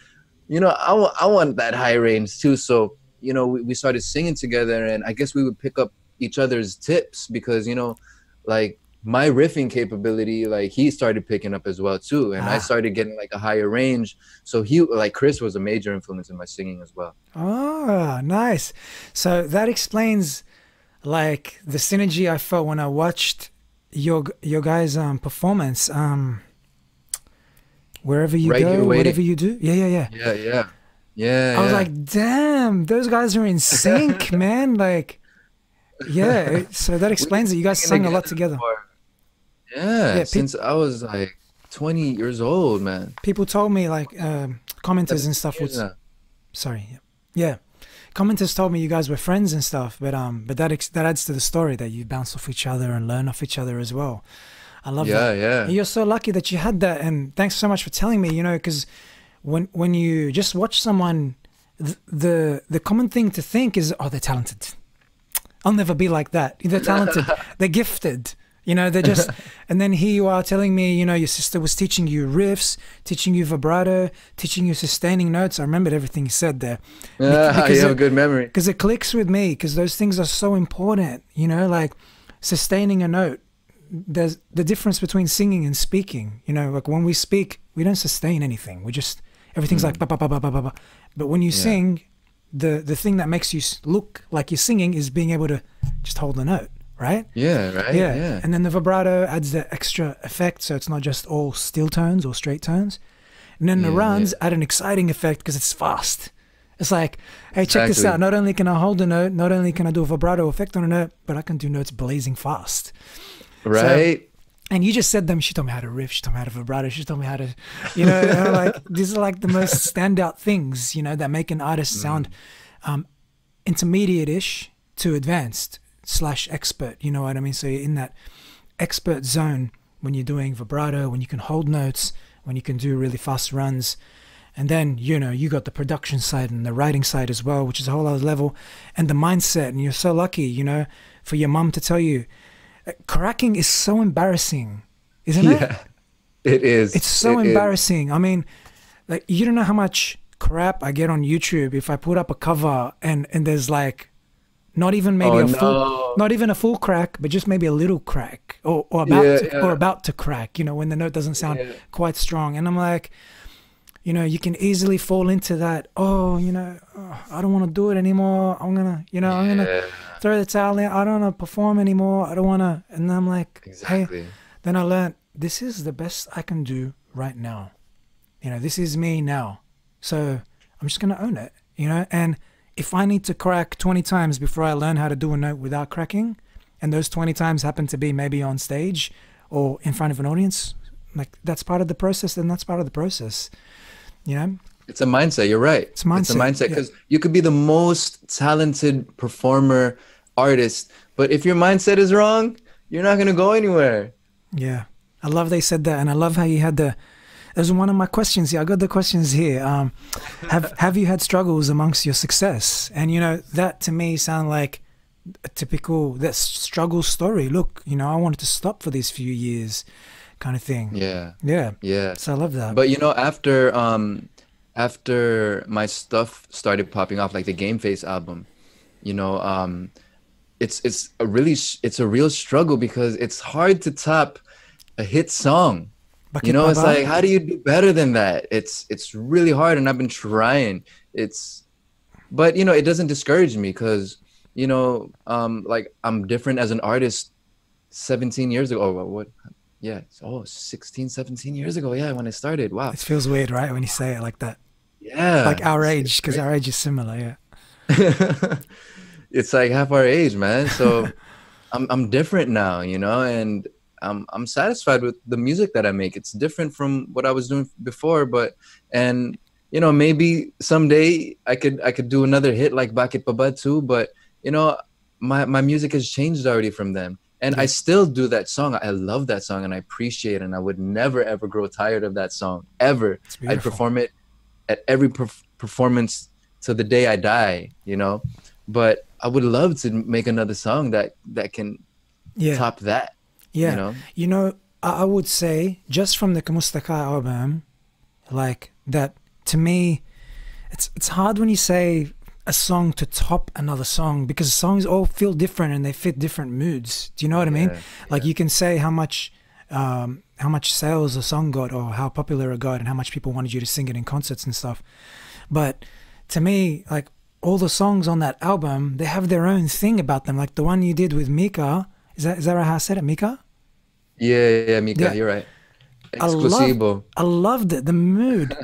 you know, I want that high range too. So, you know, we started singing together, and I guess we would pick up each other's tips because, you know, like, my riffing capability, like he started picking up as well too, and I started getting like a higher range. So he, like Chris, was a major influence in my singing as well. Oh, nice. So that explains like the synergy I felt when I watched your guys' performance. Wherever you go, whatever you do, yeah. I was like, damn, those guys are in sync, man. Like, yeah. So that explains it. You guys sang a lot together. Yeah, since I was like 20 years old, man. People told me, like, commenters and stuff was, sorry, yeah, commenters told me you guys were friends and stuff, but that adds to the story that you bounce off each other and learn off each other as well. I love that. Yeah. You're so lucky that you had that, and thanks so much for telling me. You know, because when you just watch someone, the common thing to think is, oh, they're talented. I'll never be like that. They're talented. They're gifted. You know, they're just, and then here you are telling me, you know, your sister was teaching you riffs, teaching you vibrato, teaching you sustaining notes. I remembered everything you said there. You have a good memory. Because it clicks with me, because those things are so important, you know, like sustaining a note. There's the difference between singing and speaking. You know, like when we speak, we don't sustain anything. We just, everything's like, ba, ba, ba, ba, ba, ba. But when you sing, the thing that makes you look like you're singing is being able to just hold a note. Right? Yeah, right? Yeah. Yeah. And then the vibrato adds the extra effect, so it's not just all still tones or straight tones. And then the runs add an exciting effect because it's fast. It's like, hey, check this out. Not only can I hold a note, not only can I do a vibrato effect on a note, but I can do notes blazing fast. Right. So, and you just said them, she told me how to riff, she told me how to vibrato, she told me how to, you know, like these are like the most standout things, you know, that make an artist sound intermediate-ish to advanced. / expert, you know what I mean? So you're in that expert zone when you're doing vibrato, when you can hold notes, when you can do really fast runs. And then, you know, you got the production side and the writing side as well, which is a whole other level, and the mindset. And you're so lucky, you know, for your mom to tell you, Cracking is so embarrassing, isn't it? Yeah, it is. It's so embarrassing. I mean, like, you don't know how much crap I get on YouTube if I put up a cover and there's like not even maybe not even a full crack, but just maybe a little crack or about to crack, you know, when the note doesn't sound quite strong. And I'm like, you know, you can easily fall into that. Oh, you know, oh, I don't want to do it anymore. I'm gonna, you know, I'm gonna throw the towel in. I don't want to perform anymore. I don't want to. And I'm like, hey, then I learned this is the best I can do right now. You know, this is me now. So I'm just gonna own it. You know, and if I need to crack 20 times before I learn how to do a note without cracking, and those 20 times happen to be maybe on stage or in front of an audience, like that's part of the process. Then that's part of the process. You know? It's a mindset. You're right. It's a mindset. It's a mindset, because you could be the most talented performer, artist, but if your mindset is wrong, you're not going to go anywhere. Yeah. I love they said that. And I love how you had the, there's one of my questions here. I got the questions here. Have you had struggles amongst your success? And, you know, that to me sound like a typical struggle story. Look, you know, I wanted to stop for these few years. Kind of thing. Yeah. Yeah. Yeah. So I love that. But you know, after after my stuff started popping off, like the Game Face album, you know, it's a real struggle, because it's hard to top a hit song. Bakit, you know, Baba. It's like, how do you do better than that? It's really hard, and I've been trying. But you know, it doesn't discourage me, because you know, like I'm different as an artist 17 years ago. Oh, what? Yeah. Oh, 16, 17 years ago. Yeah, when I started. Wow. It feels weird, right, when you say it like that? Yeah. Like our age, because our age is similar. Yeah. It's like half our age, man. So I'm different now, you know, and I'm satisfied with the music that I make. It's different from what I was doing before, and you know, maybe someday I could do another hit like Bakit Baba too, but you know, my music has changed already from them. And I still do that song. I love that song, and I appreciate it, and I would never, ever grow tired of that song, ever. I perform it at every performance to the day I die, you know? But I would love to make another song that can top that, you know? You know, I would say, just from the Kamustaka album, like that, to me, it's hard when you say a song to top another song, because songs all feel different and they fit different moods. Do you know what I mean? Like you can say how much sales a song got, or how popular it got, and how much people wanted you to sing it in concerts and stuff. But to me, like all the songs on that album, they have their own thing about them. Like the one you did with Mika, is that right, how I said it, Mika? Yeah, Mika, you're right. I loved it, the mood.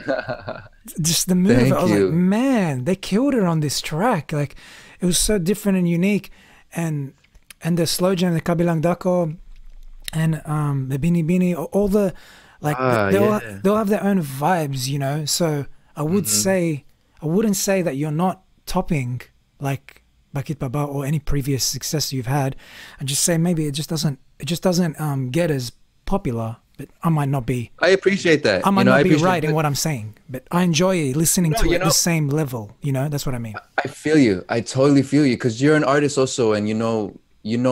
Just the mood of it. I was like, man, they killed it on this track. Like it was so different and unique. And the slow jam, the Kabilang Dako, and the Bini Bini, all the like they'll have their own vibes, you know. So I would say, I wouldn't say that you're not topping like Bakit Baba or any previous success you've had. I just say maybe it just doesn't get as popular. But I might not be. I appreciate that. I might not be right in what I'm saying, but I enjoy listening to it at the same level. You know, that's what I mean. I feel you. I totally feel you, because you're an artist also, and you know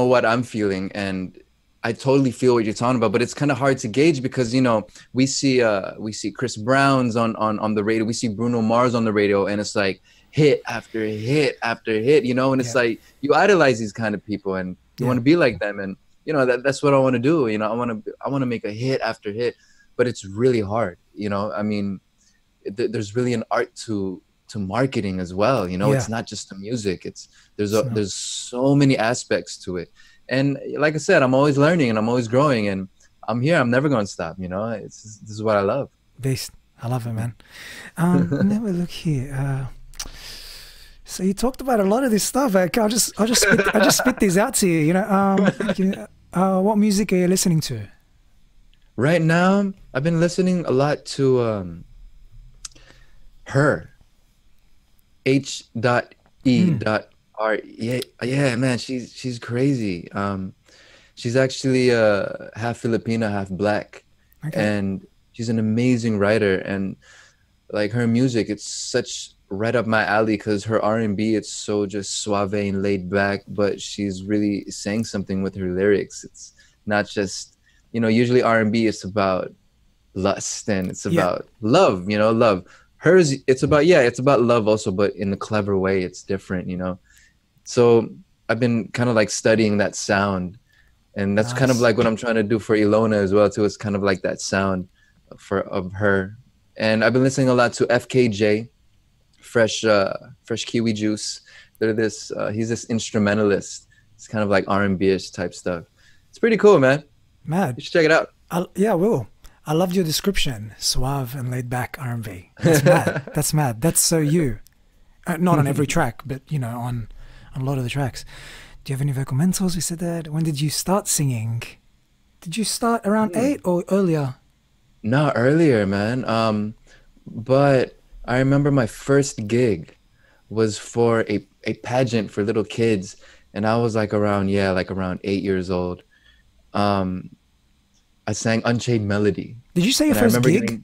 what I'm feeling, and I totally feel what you're talking about. But it's kind of hard to gauge, because you know we see Chris Brown's on the radio, we see Bruno Mars on the radio, and it's like hit after hit after hit, you know, and it's like you idolize these kind of people, and you want to be like them, and. You know, that's what I want to do. You know, I want to make a hit after hit, but it's really hard. You know, I mean, there's really an art to marketing as well. You know, it's not just the music. There's so many aspects to it. And like I said, I'm always learning and I'm always growing, and I'm here. I'm never going to stop. You know, this is what I love. Based, I love it, man. Now we look here. So you talked about a lot of this stuff. Like, I'll just spit these out to you. You know. What music are you listening to? Right now, I've been listening a lot to her. H.E.R. Yeah, man, she's crazy. She's actually half Filipina, half Black, and she's an amazing writer. And like her music, it's such right up my alley, because her R&B, it's so just suave and laid back, but she's really saying something with her lyrics. It's not just, you know, usually R&B is about lust and it's about love, you know, love. Hers, it's about, yeah, it's about love also, but in a clever way, it's different, you know. So I've been kind of like studying that sound, and that's kind of like what I'm trying to do for Ilona as well too. It's kind of like that sound of her. And I've been listening a lot to FKJ, Fresh Kiwi Juice. They're this, he's this instrumentalist. It's kind of like R&B-ish type stuff. It's pretty cool, man. Mad. You should check it out. Yeah, I will. I loved your description. Suave and laid back R&B. That's mad. That's mad. That's so you. Not on every track, but, you know, on a lot of the tracks. Do you have any vocal mentors who said that? When did you start singing? Did you start around 8 or earlier? No, earlier, man. But I remember my first gig was for a pageant for little kids. And I was like around, like around 8 years old. I sang Unchained Melody. Did you say your first gig?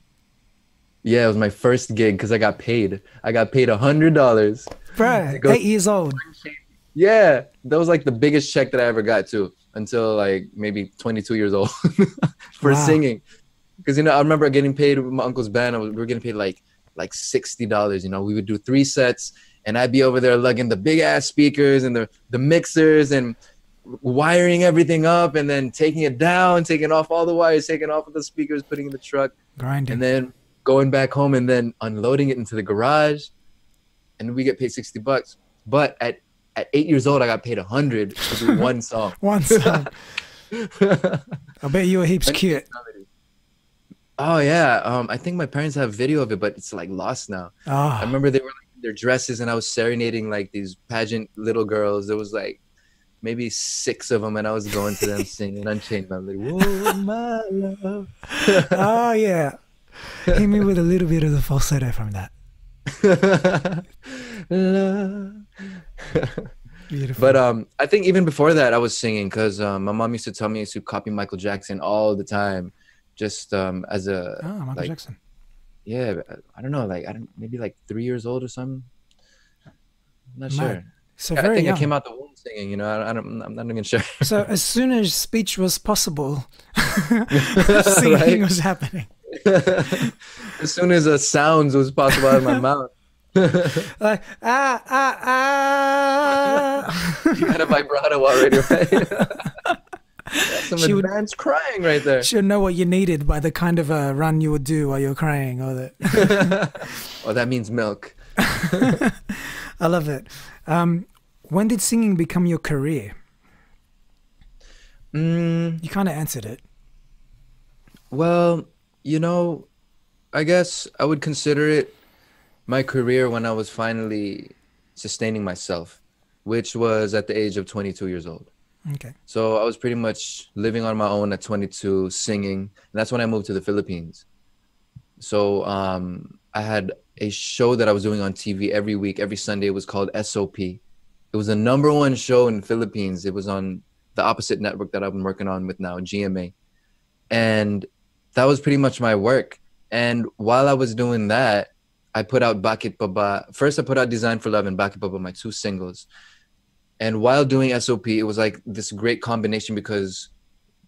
Yeah, it was my first gig because I got paid. I got paid $100. Bruh, 8 years old. Yeah, that was like the biggest check that I ever got too, until like maybe 22 years old for singing. Because, you know, I remember getting paid with my uncle's band. We were getting paid like $60, you know. We would do 3 sets and I'd be over there lugging the big ass speakers and the mixers and wiring everything up and then taking it down, taking off all the wires, taking off of the speakers, putting in the truck, grinding, and then going back home and then unloading it into the garage. And we get paid $60. But at 8 years old, I got paid $100 to do one song. One song. I bet you were heaps cute. Oh yeah, I think my parents have video of it, but it's like lost now. Oh. I remember they were like in their dresses, and I was serenading like these pageant little girls. There was like maybe 6 of them, and I was going to them singing Unchained Melody. Whoa, my love. Oh yeah, hit me with a little bit of the falsetto from that. Beautiful. But I think even before that, I was singing because my mom used to tell me to copy Michael Jackson all the time. Just as a Michael Jackson. Yeah, I don't know, like maybe like 3 years old or something. I'm not sure. So I think young. I came out the womb singing, you know. I'm not even sure. So as soon as speech was possible, singing was happening. As soon as the sounds was possible out of my mouth. Like You had a vibrato already, right? She man's crying right there. She'll know what you needed by the kind of run you would do while you're crying, or that. Oh, that means milk. I love it. When did singing become your career? You kind of answered it. Well, you know, I guess I would consider it my career when I was finally sustaining myself, which was at the age of 22 years old. Okay. So I was pretty much living on my own at 22, singing. And that's when I moved to the Philippines. So I had a show that I was doing on TV every week, every Sunday. It was called SOP. It was the #1 show in the Philippines. It was on the opposite network that I've been working on with now, GMA. And that was pretty much my work. And while I was doing that, I put out Bakit Baba. First, I put out Design for Love and Bakit Baba, my 2 singles. And while doing SOP, it was like this great combination because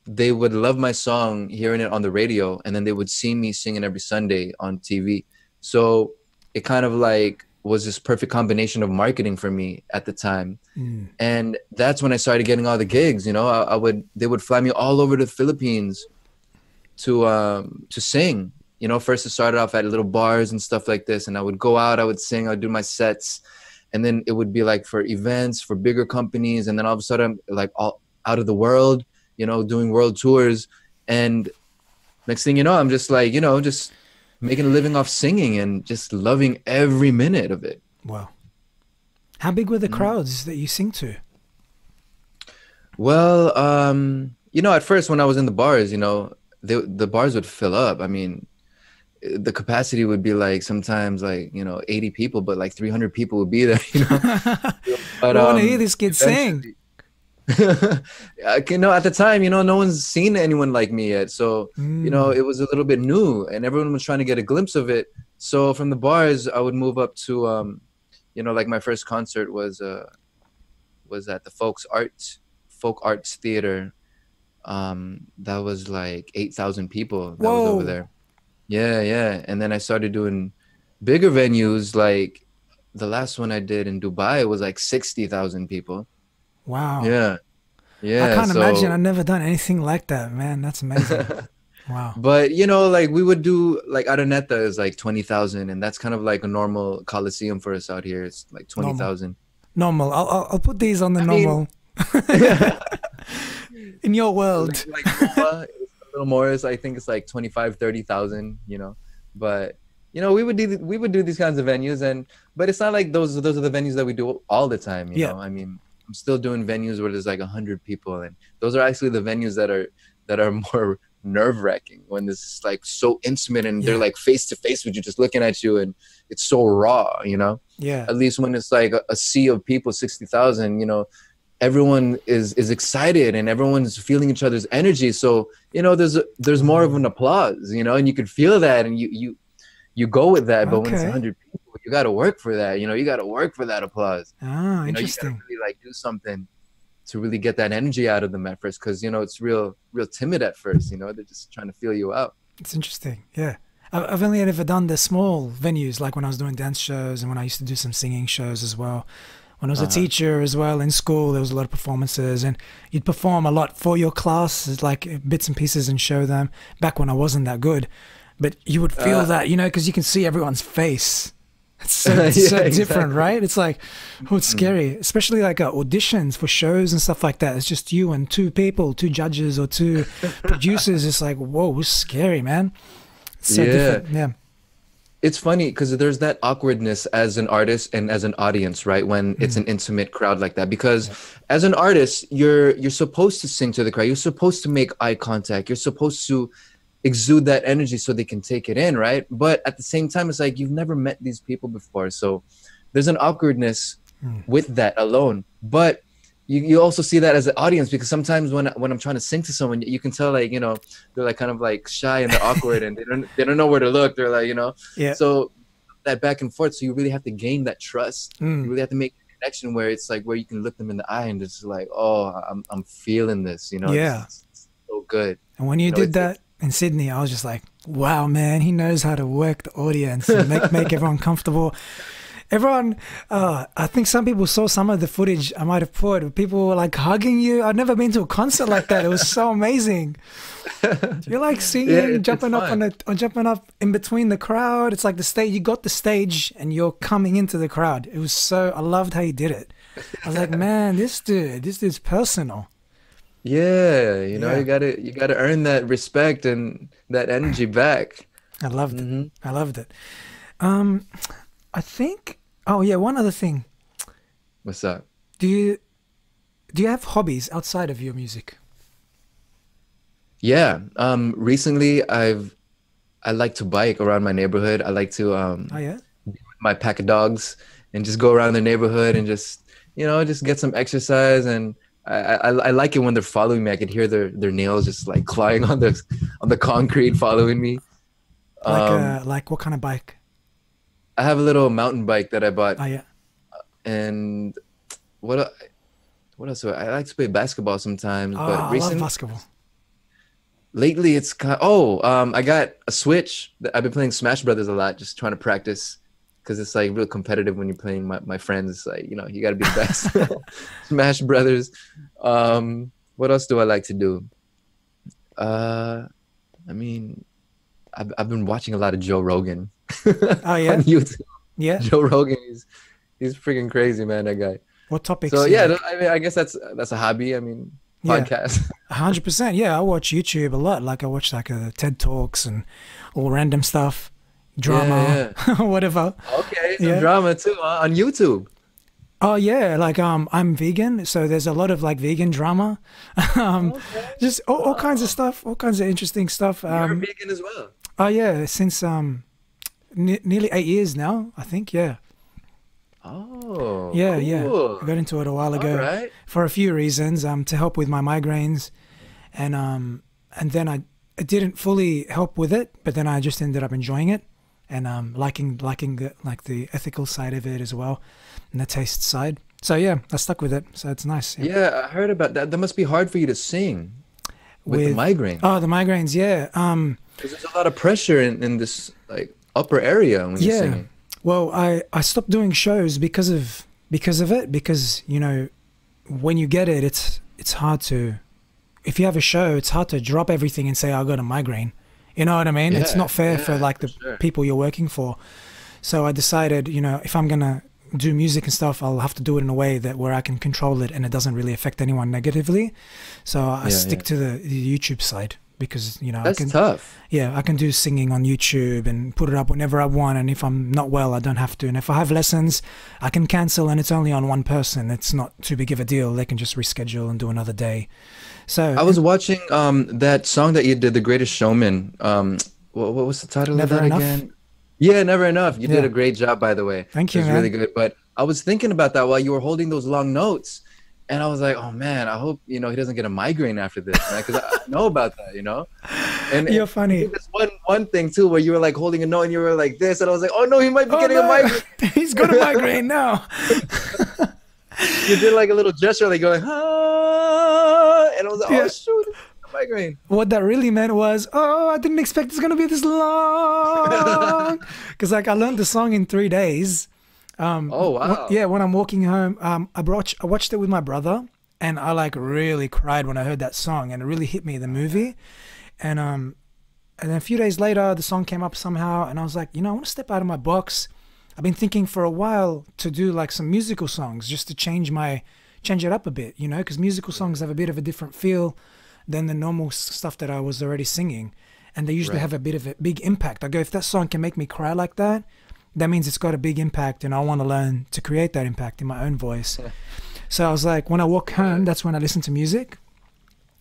they would love my song, hearing it on the radio, and then they would see me singing every Sunday on TV. So it kind of like was this perfect combination of marketing for me at the time. And that's when I started getting all the gigs, you know. They would fly me all over the Philippines to sing, you know. First it started off at little bars and stuff like this, and I would go out, I would sing, I would do my sets. And then it would be like for events, for bigger companies. And then all of a sudden, like all out of the world, you know, doing world tours. And next thing you know, I'm just like, you know, just making a living off singing and just loving every minute of it. Wow. How big were the crowds that you sing to? Well, you know, at first when I was in the bars, you know, the bars would fill up. I mean, the capacity would be like sometimes like, you know, 80 people, but like 300 people would be there, you know. But I want to hear this kid sing. You know, at the time, you know, no one's seen anyone like me yet, so you know, it was a little bit new and everyone was trying to get a glimpse of it. So from the bars, I would move up to, you know, like my first concert was at the Folk Arts Theater. That was like 8,000 people that was over there. Yeah, yeah. And then I started doing bigger venues. Like the last one I did in Dubai was like 60,000 people. Wow. Yeah. Yeah. I can't imagine. I've never done anything like that, man. That's amazing. Wow. But, you know, like we would do like Araneta is like 20,000, and that's kind of like a normal Coliseum for us out here. It's like 20,000. Normal. I'll put these on the normal. I mean, in your world. Like Cuba, a little more. I think it's like 25,000, 30,000, you know. But, you know, we would do these kinds of venues, but it's not like those are the venues that we do all the time, you know. I mean, I'm still doing venues where there's like 100 people, and those are actually the venues that are more nerve-wracking, when this is like so intimate and they're like face to face with you, just looking at you, and it's so raw, you know. Yeah. At least when it's like a sea of people, 60,000, you know, everyone is excited and everyone's feeling each other's energy. So, you know, there's more of an applause, you know, and you can feel that, and you go with that. But when it's 100 people, you got to work for that. You know, you got to work for that applause. Ah, you know, interesting. You got to really like do something to really get that energy out of them at first, because, you know, it's real timid at first. You know, they're just trying to feel you out. It's interesting. Yeah. I've only ever done the small venues, like when I was doing dance shows and when I used to do some singing shows as well. When I was a teacher as well in school, there was a lot of performances, and you'd perform a lot for your class, like bits and pieces, and show them, back when I wasn't that good. But you would feel that, you know, because you can see everyone's face. It's so, so different, right? It's like, oh, it's scary, especially like auditions for shows and stuff like that. It's just you and two people, two judges or two producers. It's like, whoa, it's scary, man. It's so different. Yeah. It's funny because there's that awkwardness as an artist and as an audience, right? When it's an intimate crowd like that, because as an artist, you're supposed to sing to the crowd. You're supposed to make eye contact. You're supposed to exude that energy so they can take it in, right? But at the same time, it's like you've never met these people before. So there's an awkwardness with that alone. But you also see that as an audience, because sometimes when I'm trying to sing to someone, you can tell, like, you know, they're like kind of like shy and they're awkward and they don't know where to look. They're like, you know, so that back and forth. So you really have to gain that trust. You really have to make a connection where it's like, where you can look them in the eye and just like, oh, I'm feeling this, you know. Yeah, it's so good. And when you, did that in Sydney, I was just like, wow, man, he knows how to work the audience and make everyone comfortable. Everyone, I think some people saw some of the footage I might have put. People were like hugging you. I'd never been to a concert like that. It was so amazing. You're like singing, jumping up on it, or jumping up in between the crowd. It's like the stage. You got the stage, and you're coming into the crowd. It was so. I loved how you did it. I was like, man, this dude's personal. Yeah, you know, you gotta earn that respect and that energy back. I loved it. I loved it. I think. Oh yeah, one other thing. What's that? Do you have hobbies outside of your music? Yeah. Recently I like to bike around my neighborhood. I like to my pack of dogs and just go around the neighborhood and just, you know, just get some exercise. And I like it when they're following me. I could hear their nails just like clawing on the concrete, following me. Like what kind of bike? I have a little mountain bike that I bought. Oh, yeah. And what else? I like to play basketball sometimes. Oh, but I love basketball. Lately, it's kind of, I got a Switch. I've been playing Smash Brothers a lot, just trying to practice, because it's like real competitive when you're playing. My friends, it's like, you know, you got to be the best. Smash Brothers. What else do I like to do? I mean, I've been watching a lot of Joe Rogan. Oh yeah, on YouTube. Yeah, Joe Rogan, he's freaking crazy, man, that guy. What topics? So yeah, I mean, I guess that's a hobby. I mean, podcast. 100%. Yeah, I watch YouTube a lot. Like I watch like TED Talks and all random stuff, drama, whatever. Okay, some drama too, huh? On YouTube. Oh yeah, like I'm vegan, so there's a lot of like vegan drama, just all kinds of stuff, all kinds of interesting stuff. You're vegan as well. Oh yeah, since nearly 8 years now, I think. Yeah. Oh. Yeah, cool. Yeah. I got into it a while ago for a few reasons. To help with my migraines, and then it didn't fully help with it, but then I just ended up enjoying it, and liking the ethical side of it as well, and the taste side. So yeah, I stuck with it. So it's nice. Yeah, yeah, I heard about that. That must be hard for you to sing with the migraine. Oh, the migraines. Yeah. Because there's a lot of pressure in this like upper area when you're singing. Well, I stopped doing shows because of it, because you know, when you get it, it's hard to, if you have a show, it's hard to drop everything and say I got a migraine. You know what I mean? Yeah, it's not fair for like the people you're working for. So I decided, you know, if I'm gonna do music and stuff, I'll have to do it in a way that where I can control it and it doesn't really affect anyone negatively. So I stick to the YouTube side, because you know that's tough. Yeah, I can do singing on YouTube and put it up whenever I want, and if I'm not well, I don't have to. And if I have lessons, I can cancel, and it's only on one person. It's not too big of a deal. They can just reschedule and do another day. So I was watching that song that you did, The Greatest Showman. What was the title of that again? Yeah, Never Enough. You did a great job, by the way. Thank you. It was really good. But I was thinking about that while you were holding those long notes. And I was like, oh man, I hope, you know, he doesn't get a migraine after this, man, because I know about that, you know. And you're funny. There's one thing too where you were like holding a note and you were like this, and I was like, oh no, he might be getting a migraine. He's got a migraine now. You did like a little gesture, like going, ah, and I was like, oh shoot, a migraine. What that really meant was, oh, I didn't expect it's gonna be this long, because like I learned the song in 3 days. Oh wow! Yeah, when I'm walking home, I watched it with my brother, and I like really cried when I heard that song, and it really hit me, the movie, and then a few days later the song came up somehow, and I was like, you know, I want to step out of my box. I've been thinking for a while to do like some musical songs, just to change it up a bit, you know, because musical songs have a bit of a different feel than the normal stuff that I was already singing, and they usually have a bit of a big impact. I go, if that song can make me cry like that, that means it's got a big impact, and I want to learn to create that impact in my own voice. So I was like, when I walk home, that's when I listen to music.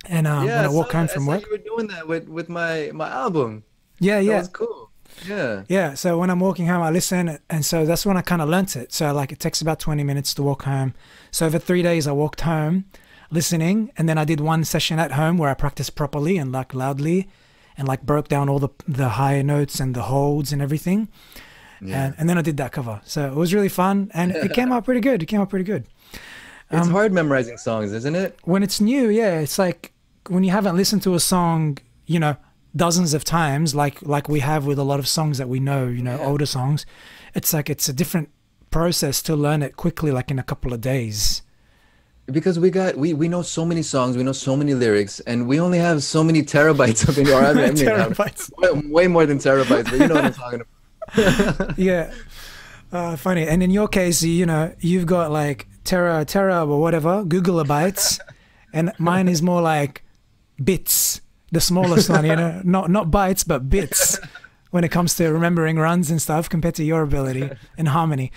And when I walk home from work, you were doing that with my album. Yeah, that's cool. Yeah. So when I'm walking home, I listen, and so that's when I kind of learnt it. So like it takes about 20 minutes to walk home. So over 3 days, I walked home, listening, and then I did one session at home where I practiced properly and like loudly, and like broke down all the higher notes and the holds and everything. Yeah. And then I did that cover, so it was really fun, and it came out pretty good. It's hard memorizing songs, isn't it? When it's new, yeah, it's like when you haven't listened to a song, you know, dozens of times, like we have with a lot of songs that we know, you know, older songs. It's like it's a different process to learn it quickly, like in a couple of days. Because we know so many songs, we know so many lyrics, and we only have so many terabytes of it. I mean, terabytes. Way more than terabytes, but you know what I'm talking about. Yeah, funny. And in your case, you know, you've got like tera or whatever Googleabytes, and mine is more like bits, the smallest one, you know, not bytes but bits when it comes to remembering runs and stuff compared to your ability and harmony.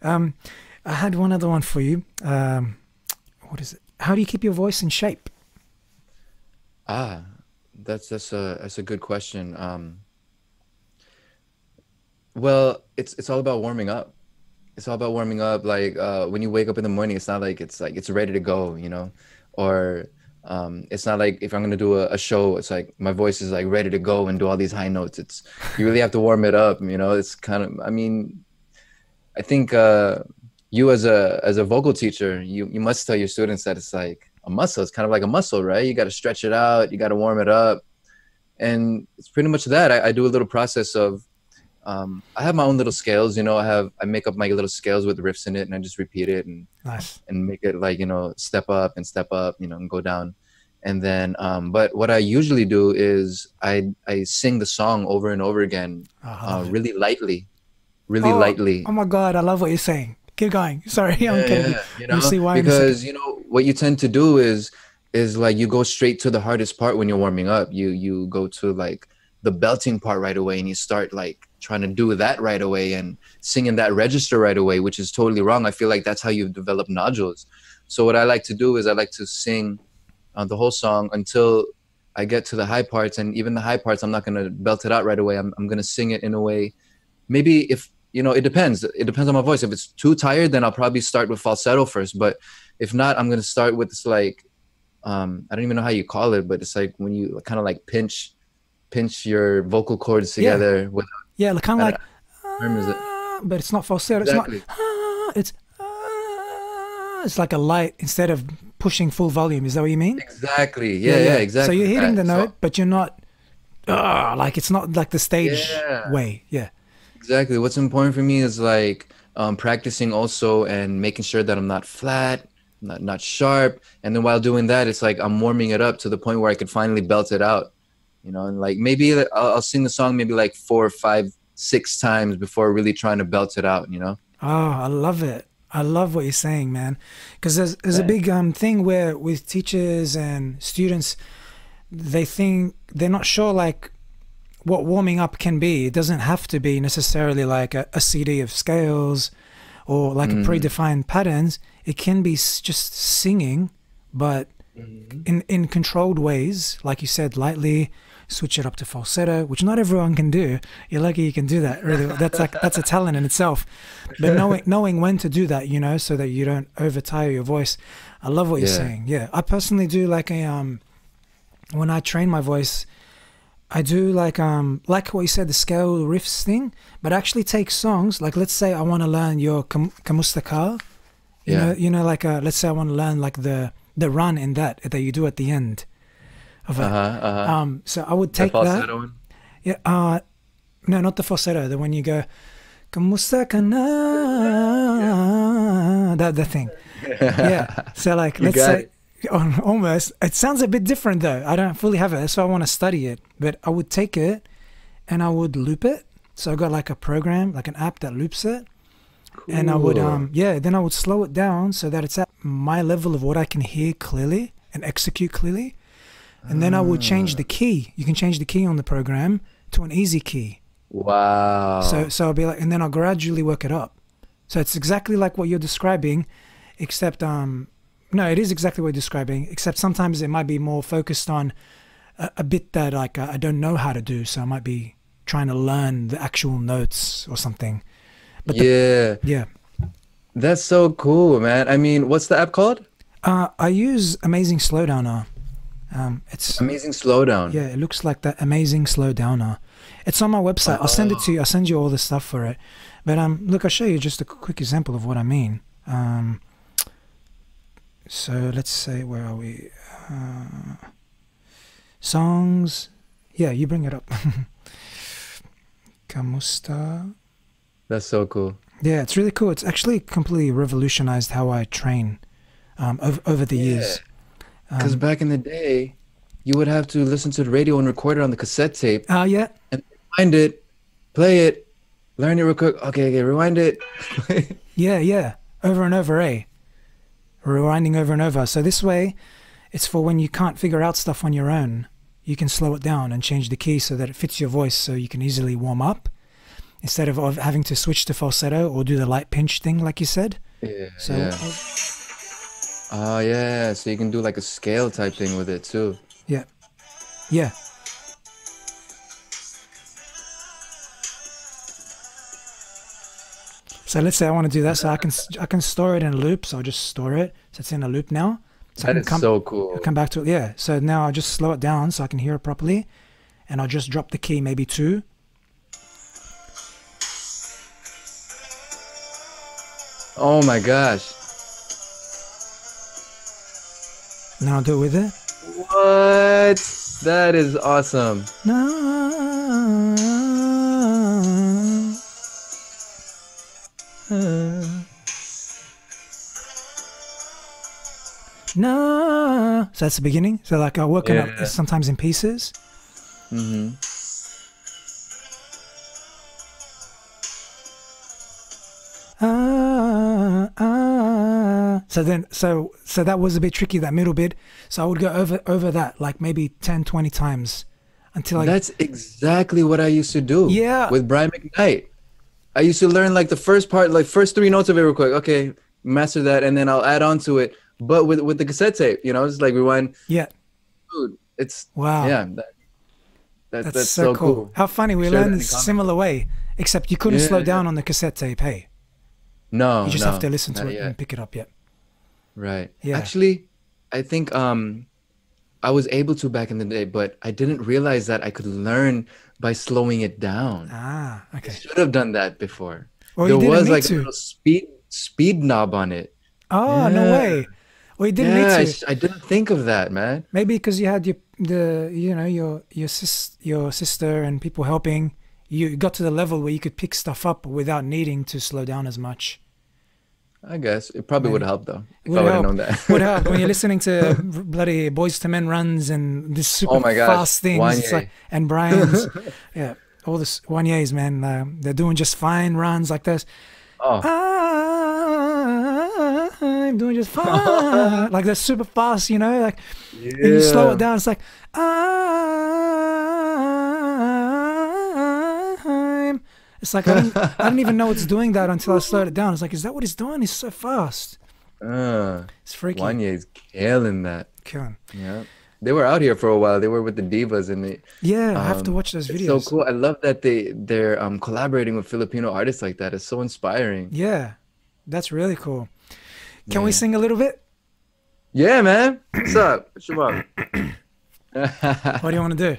I had one other one for you. What is it? How do you keep your voice in shape? That's a good question. Well, it's all about warming up. It's all about warming up. Like when you wake up in the morning, it's not like it's ready to go, you know, or it's not like if I'm gonna do a show, it's like my voice is like ready to go and do all these high notes. You really have to warm it up, you know. It's kind of, I mean, I think you as a vocal teacher, you must tell your students that it's like a muscle. It's kind of like a muscle, right? You got to stretch it out. You got to warm it up, and it's pretty much that. I do a little process of. I have my own little scales, you know. I make up my little scales with riffs in it, and I just repeat it and make it like, you know, step up, you know, and go down. And then, but what I usually do is I sing the song over and over again, really lightly, lightly. Oh my God, I love what you're saying. Keep going. Sorry, I'm kidding. Yeah, you know, you see why? Because you know what you tend to do is like you go straight to the hardest part when you're warming up. You go to like the belting part right away, and you start like trying to do that right away and singing that register right away, which is totally wrong. I feel like that's how you develop nodules. So what I like to do is I like to sing the whole song until I get to the high parts, and even the high parts, I'm not going to belt it out right away. I'm going to sing it in a way, maybe if, you know, it depends. It depends on my voice. If it's too tired, then I'll probably start with falsetto first. But if not, I'm going to start with this like, I don't even know how you call it, but it's like when you kind of like pinch your vocal cords together, yeah, without Yeah, kind of like. Where is it? But it's not falsetto. Exactly. It's not. It's like a light instead of pushing full volume. Is that what you mean? Exactly. Yeah. Yeah. Exactly. So you're hitting the note, but you're not. Like it's not like the stage way. Yeah. Exactly. What's important for me is like practicing also and making sure that I'm not flat. Not sharp, and then while doing that, it's like I'm warming it up to the point where I could finally belt it out, you know. And like maybe I'll sing the song maybe like 4, 5, 6 times before really trying to belt it out, you know. Oh, I love it. I love what you're saying, man. Because there's a big thing where with teachers and students, they think they're not sure like what warming up can be. It doesn't have to be necessarily like a CD of scales or like a predefined patterns. It can be just singing, but in controlled ways, like you said, lightly. Switch it up to falsetto, which not everyone can do. You're lucky you can do that. Really, that's like that's a talent in itself. But knowing when to do that, you know, so that you don't overtire your voice. I love what you're saying. Yeah, I personally do like a when I train my voice, I do like what you said, the scale riffs thing, but actually take songs like let's say I want to learn your Kamustakal. You know, like let's say I want to learn like the run in that you do at the end of it. So I would take that. Falsetto one? Yeah. No, not the falsetto. The one you go, Kamusta kana, that thing. Yeah. So like let's say almost. It sounds a bit different though. I don't fully have it. That's why I want to study it. But I would take it, and I would loop it. So I got like a program, like an app that loops it. Cool. And I would, then I would slow it down so that it's at my level of what I can hear clearly and execute clearly. And then I would change the key. You can change the key on the program to an easy key. Wow. So I'll be like, and then I'll gradually work it up. So it's exactly like what you're describing, except, no, it is exactly what you're describing, except sometimes it might be more focused on a bit that like I don't know how to do. So I might be trying to learn the actual notes or something. But that's so cool, man. I mean, what's the app called? I use Amazing Slow Downer. It's Amazing Slow Down. Yeah, it looks like that. Amazing Slow Downer. It's on my website. I'll send it to you. I'll send you all the stuff for it. But look, I'll show you just a quick example of what I mean. So let's say, where are we? Songs. Yeah, you bring it up. Kamusta. That's so cool. Yeah, it's really cool. It's actually completely revolutionized how I train over the years. Because back in the day, you would have to listen to the radio and record it on the cassette tape. Oh, yeah. And rewind it, play it, learn it real quick. Okay, rewind it. yeah. Over and over, eh? Rewinding over and over. So this way, it's for when you can't figure out stuff on your own. You can slow it down and change the key so that it fits your voice so you can easily warm up. Instead of having to switch to falsetto or do the light pinch thing, like you said. Yeah. So, so you can do like a scale type thing with it too. Yeah. Yeah. So let's say I want to do that, so I can store it in a loop. So I'll just store it. So it's in a loop now. So that is so cool. I'll come back to it. Yeah. So now I'll just slow it down so I can hear it properly, and I'll just drop the key maybe 2. Oh my gosh. Now I'll do it with it. What? That is awesome. No. So that's the beginning. So like I work it up sometimes in pieces. So that was a bit tricky, that middle bit. So I would go over that like maybe 10, 20 times until I. That's exactly what I used to do. Yeah. With Brian McKnight, I used to learn like the first part, like first 3 notes of it real quick. Okay, master that, and then I'll add on to it. But with the cassette tape, you know, it's like rewind. Yeah. Dude, it's wow. Yeah. That's so cool. How funny! We learned in a similar way, except you couldn't slow down on the cassette tape. Hey. No. You just have to listen to it and pick it up. Yeah. Right. Yeah. Actually, I think I was able to back in the day, but I didn't realize that I could learn by slowing it down. Ah, okay. I should have done that before. Well, there was like a little speed knob on it. Oh, yeah. No way. Well, you didn't need to. I didn't think of that, man. Maybe because you had your sister and people helping, you got to the level where you could pick stuff up without needing to slow down as much. I guess it probably would help though. If I would have known that. Would help when you're listening to bloody Boys to Men runs and this super fast things like, and Brian's, all this Wanye's, man, they're doing just fine runs like this. Oh. I'm doing just fine, like they're super fast, you know. Like and you slow it down, it's like it's like I don't even know it's doing that until I slowed it down. It's like, is that what it's doing? It's so fast. It's freaking. Wanye's killing that. Killing. Yeah, they were out here for a while. They were with the divas and they. Yeah, I have to watch those videos. It's so cool. I love that they're collaborating with Filipino artists like that. It's so inspiring. Yeah, that's really cool. Can we sing a little bit? Yeah, man. What's up? Shabab. What do you want to do?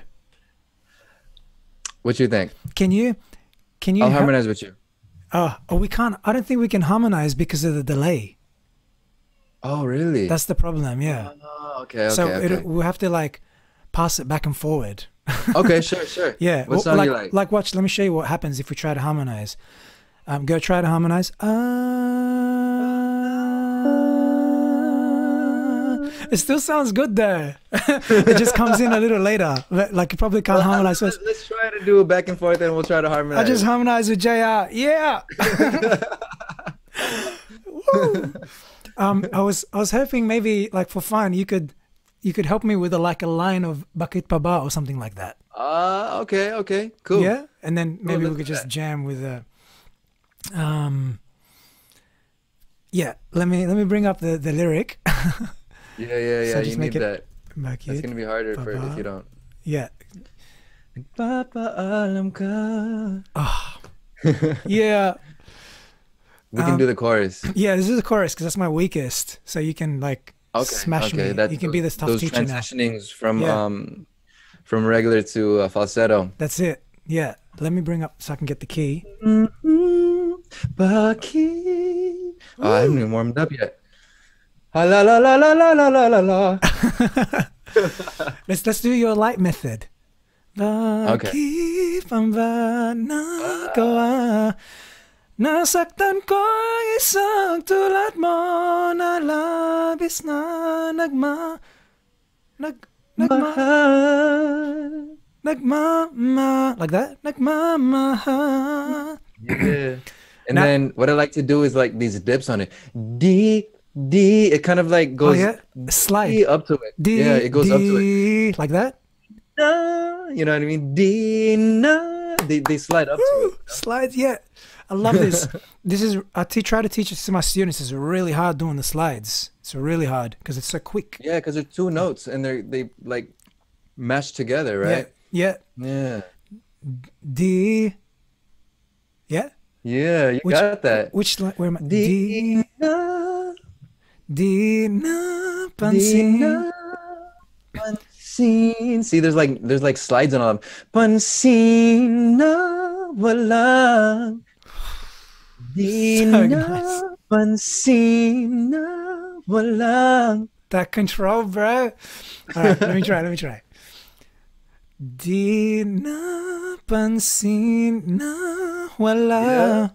What you think? Can you? I'll harmonize with you. Oh, we can't. I don't think we can harmonize because of the delay. Oh, really? That's the problem. Yeah. Oh, okay. So we'll have to like pass it back and forward. Okay, sure. Yeah. What sound you like? Like, watch. Let me show you what happens if we try to harmonize. Go try to harmonize. It still sounds good though. It just comes in a little later. Like you probably can't harmonize. Let's try to do it back and forth, and we'll try to harmonize. I just harmonize with JR. Yeah. Woo. I was hoping maybe like for fun you could help me with a line of Bakit Baba or something like that. Okay, cool. Yeah, and then maybe we could just jam with a. Yeah, let me bring up the lyric. Yeah. So you need that. It's gonna be harder for it if you don't. Yeah. Oh. Yeah. We can do the chorus. Yeah, this is the chorus because that's my weakest. So you can like smash me. You can be this tough teacher now. Those transitionings from regular to falsetto. That's it. Yeah. Let me bring up so I can get the key. Bucky. Oh, I haven't even warmed up yet. La la la la la la la la la. Let's do your light method. Okay. Nasaktan ko isang tulad mo na labis na nagmamahal. Like that? Nagmamahal. Yeah. And then what I like to do is like these dips on it. D, it kind of like goes slide up to it. D, yeah, it goes up to it like that. You know what I mean? D, na. They slide up to it. Slides, yeah. I love this. This is I try to teach it to my students. It's really hard doing the slides. It's really hard because it's so quick. Yeah, because they're two notes and they like mash together, right? Yeah. D. Yeah. Yeah, you got that. Which line? Where am I? D. Di na pansin. See, there's like slides on all of them. Pansin na walang. Di na pansin na walang. That control, bro. All right, let me try. Di na pansin na walang.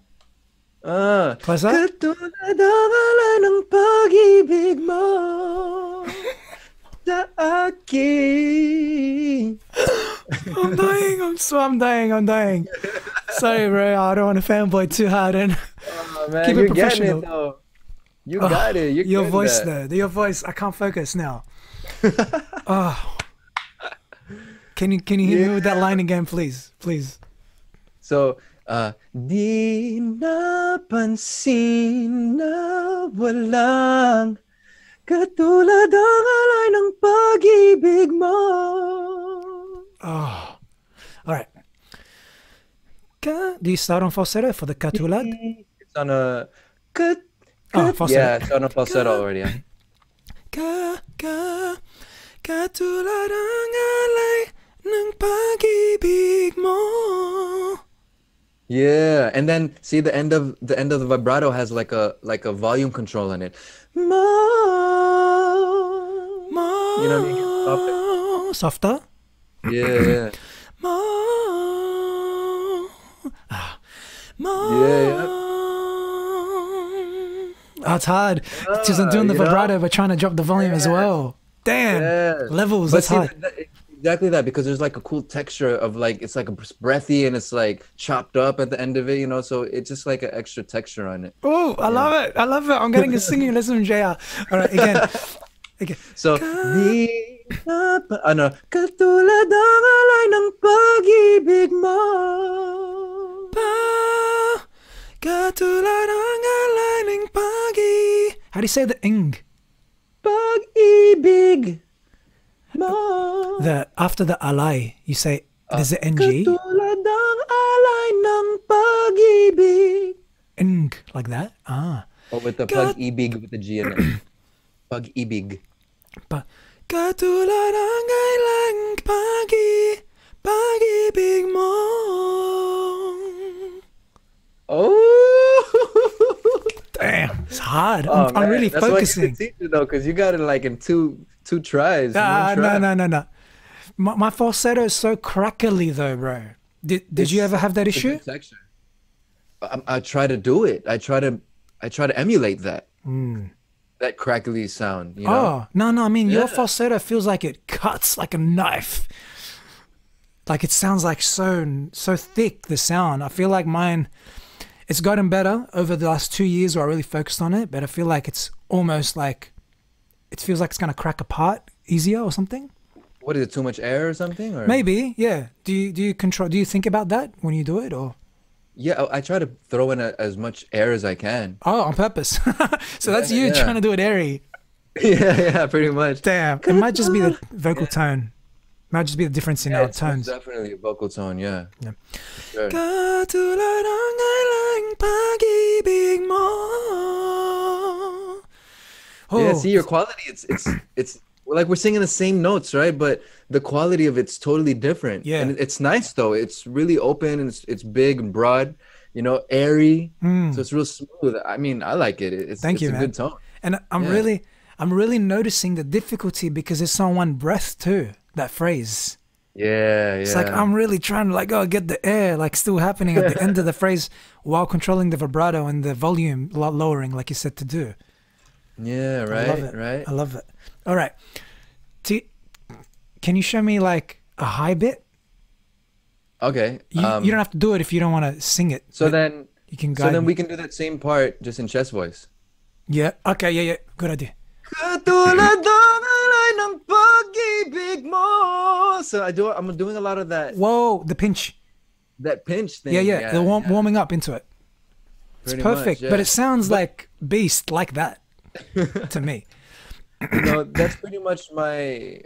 What's that? I'm dying. Sorry, bro. I don't want to fanboy too hard and man, keep it professional. It, though. You got it. You're your voice, though. Your voice. I can't focus now. Can you hear me with that line again, please? So. Di napansin na walang katulad ang alay ng pag-ibig mo. Oh, all right. Do you start on falsetto for the katulad? It's on a falsetto. Yeah, it's on a falsetto already. Katulad ang alay ng pag-ibig mo. Yeah, and then see the end of the vibrato has like a volume control in it. You know what I mean? Stop it. Softer? Yeah. Oh, it's hard because I'm doing the vibrato but trying to drop the volume as well. Damn. Levels, that's hard. Exactly that, because there's like a cool texture of like, it's like a breathy and it's like chopped up at the end of it, you know, so it's just like an extra texture on it. Oh, I love it. I love it. I'm getting a singing lesson from JR. All right, again. Okay. So, ano, katulad ng alay ng pag-ibig mo. Katulad ng alay ng pag-ibig. How do you say the ing? Pag-ibig. The after the alay, you say there's an ng. Katulad ng alay ng pag-ibig. Ng like that. Ah. Or with the pag-ibig with the G in it. Pag-ibig. Katulad ng alay ng pag-ibig mo. Oh. Damn, it's hard. Oh, I'm really focusing. That's why you can teach it though, because you got it like in two tries. No. My falsetto is so crackly though, bro. Did you ever have that issue? I try to do it. I try to emulate that. That crackly sound. You know? Oh no! I mean, your falsetto feels like it cuts like a knife. Like it sounds like so thick. The sound. I feel like mine. It's gotten better over the last 2 years where I really focused on it, but I feel like it's almost like it feels like it's gonna crack apart easier or something. What is it? Too much air or something? Or? Maybe. Yeah. Do you control? Do you think about that when you do it or? Yeah, I try to throw in as much air as I can. Oh, on purpose. So that's you trying to do it airy. Yeah, pretty much. Damn, it might just be the vocal tone. Might just be the difference in our tones. Definitely a vocal tone, yeah. Sure. Oh. Yeah, see your quality. It's like we're singing the same notes, right? But the quality of it's totally different. Yeah, and it's nice though. It's really open and it's big and broad, you know, airy. So it's real smooth. I mean, I like it. It's a good tone. And I'm really noticing the difficulty because it's on one breath too. That phrase. Yeah. It's like I'm really trying to like get the air like still happening at the end of the phrase while controlling the vibrato and the volume lowering, like you said to do. Yeah. Right. I love it. Right. I love it. All right. Can you show me like a high bit? Okay. You don't have to do it if you don't want to sing it. So then you can guide. So then we can do that same part just in chest voice. Yeah. Okay. Yeah. Good idea. So I'm doing a lot of that. Whoa, the pinch. That pinch thing. Yeah. The warming up into it. It's perfect, but it sounds like Beast like that to me. You know, that's pretty much my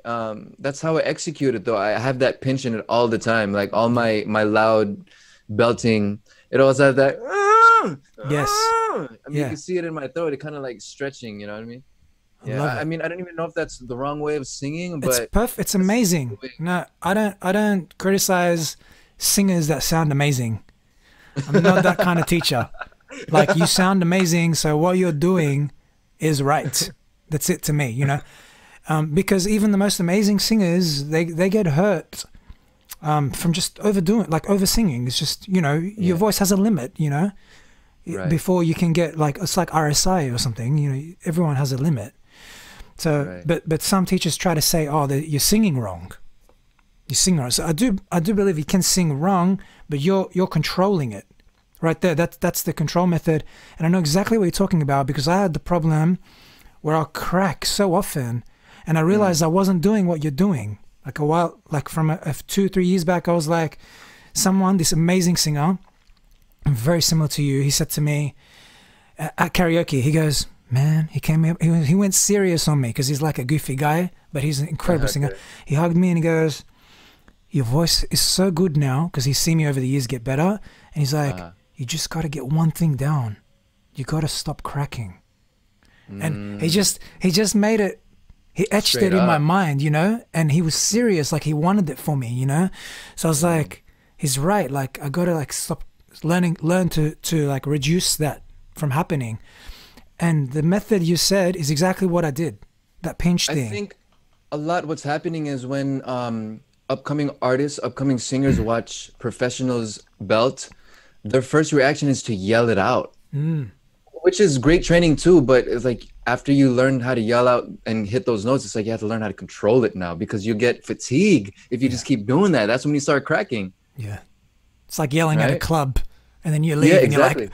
that's how I execute it though. I have that pinch in it all the time, like all my loud belting, it always has that. Yes. I mean, you can see it in my throat, it kind of like stretching, you know what I mean? Yeah. I mean, I don't even know if that's the wrong way of singing, but it's perfect. It's amazing. No, I don't criticize singers that sound amazing. I'm not that kind of teacher. Like, you sound amazing, so what you're doing is right. That's it to me, you know, because even the most amazing singers, they get hurt from just overdoing, like over singing. It's just, you know, your voice has a limit, you know, before you can get like, it's like RSI or something, you know, everyone has a limit. So, but some teachers try to say, oh, you're singing wrong. You sing wrong. So I do believe you can sing wrong, but you're controlling it right there. That's the control method. And I know exactly what you're talking about because I had the problem where I'll crack so often and I realized I wasn't doing what you're doing. Like a while, like from 2-3 years back, I was like, this amazing singer, very similar to you, he said to me at karaoke, he goes, man, he came up, he went serious on me because he's like a goofy guy, but he's an incredible singer. He hugged me and he goes, your voice is so good now, because he's seen me over the years get better. And he's like, you just got to get one thing down. You got to stop cracking. And he just made it He etched Straight it in up. My mind, you know, and he was serious, like he wanted it for me, you know. So I was like, he's right, like I gotta like stop learn to like reduce that from happening. And the method you said is exactly what I did, that pinch thing. I think a lot what's happening is when upcoming artists, upcoming singers watch professionals belt, their first reaction is to yell it out, which is great training too, but it's like after you learn how to yell out and hit those notes, it's like you have to learn how to control it now, because you get fatigue if you just keep doing that. That's when you start cracking. Yeah, it's like yelling at a club and then you leave and you're like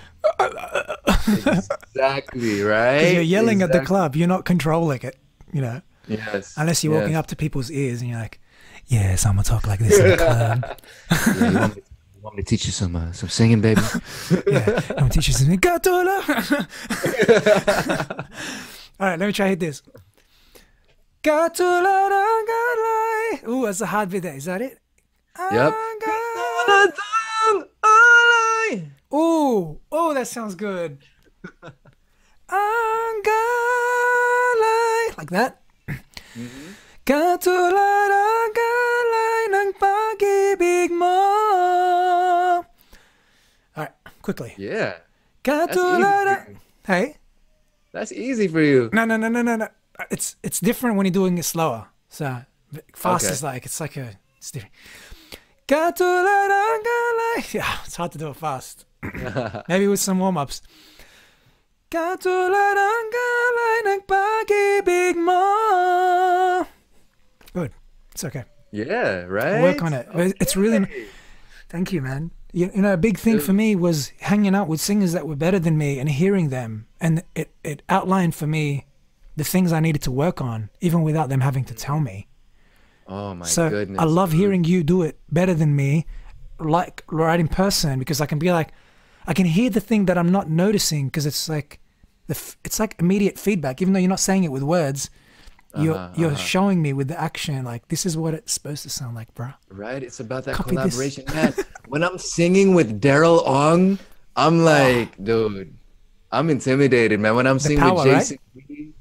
exactly right, you're yelling at the club, you're not controlling it, you know. Yes, unless you're walking up to people's ears and you're like, yeah, someone talk like this in the club. Yeah, you want me to teach you some singing, baby? Yeah, I'm gonna teach you something. All right, let me try hit this. Ooh, that's a hard bit there. Is that it? Yep. Ooh, oh, that sounds good. Like that. Mm-hmm. Katulad ang kalay ng pag-ibig mo. Alright, quickly. Yeah. Katulad. Hey. That's easy for you. No. It's different when you're doing it slower. So fast is like it's different. Katulad ang kalay. Yeah, it's hard to do it fast. Maybe with some warm-ups. Katulad ang kalay ng pag-ibig mo. Good. It's okay. Yeah, right? I'll work on it. Okay. It's really... Thank you, man. You know, a big thing for me was hanging out with singers that were better than me and hearing them. And it outlined for me the things I needed to work on, even without them having to tell me. Oh, my goodness. So I love hearing you do it better than me, like right in person, because I can be like, I can hear the thing that I'm not noticing, because it's like immediate feedback. Even though you're not saying it with words, you're showing me with the action, like this is what it's supposed to sound like, bro. Right? It's about that collaboration. Man, when I'm singing with Daryl Ong, I'm like, dude, I'm intimidated, man. When I'm singing with Jason, right?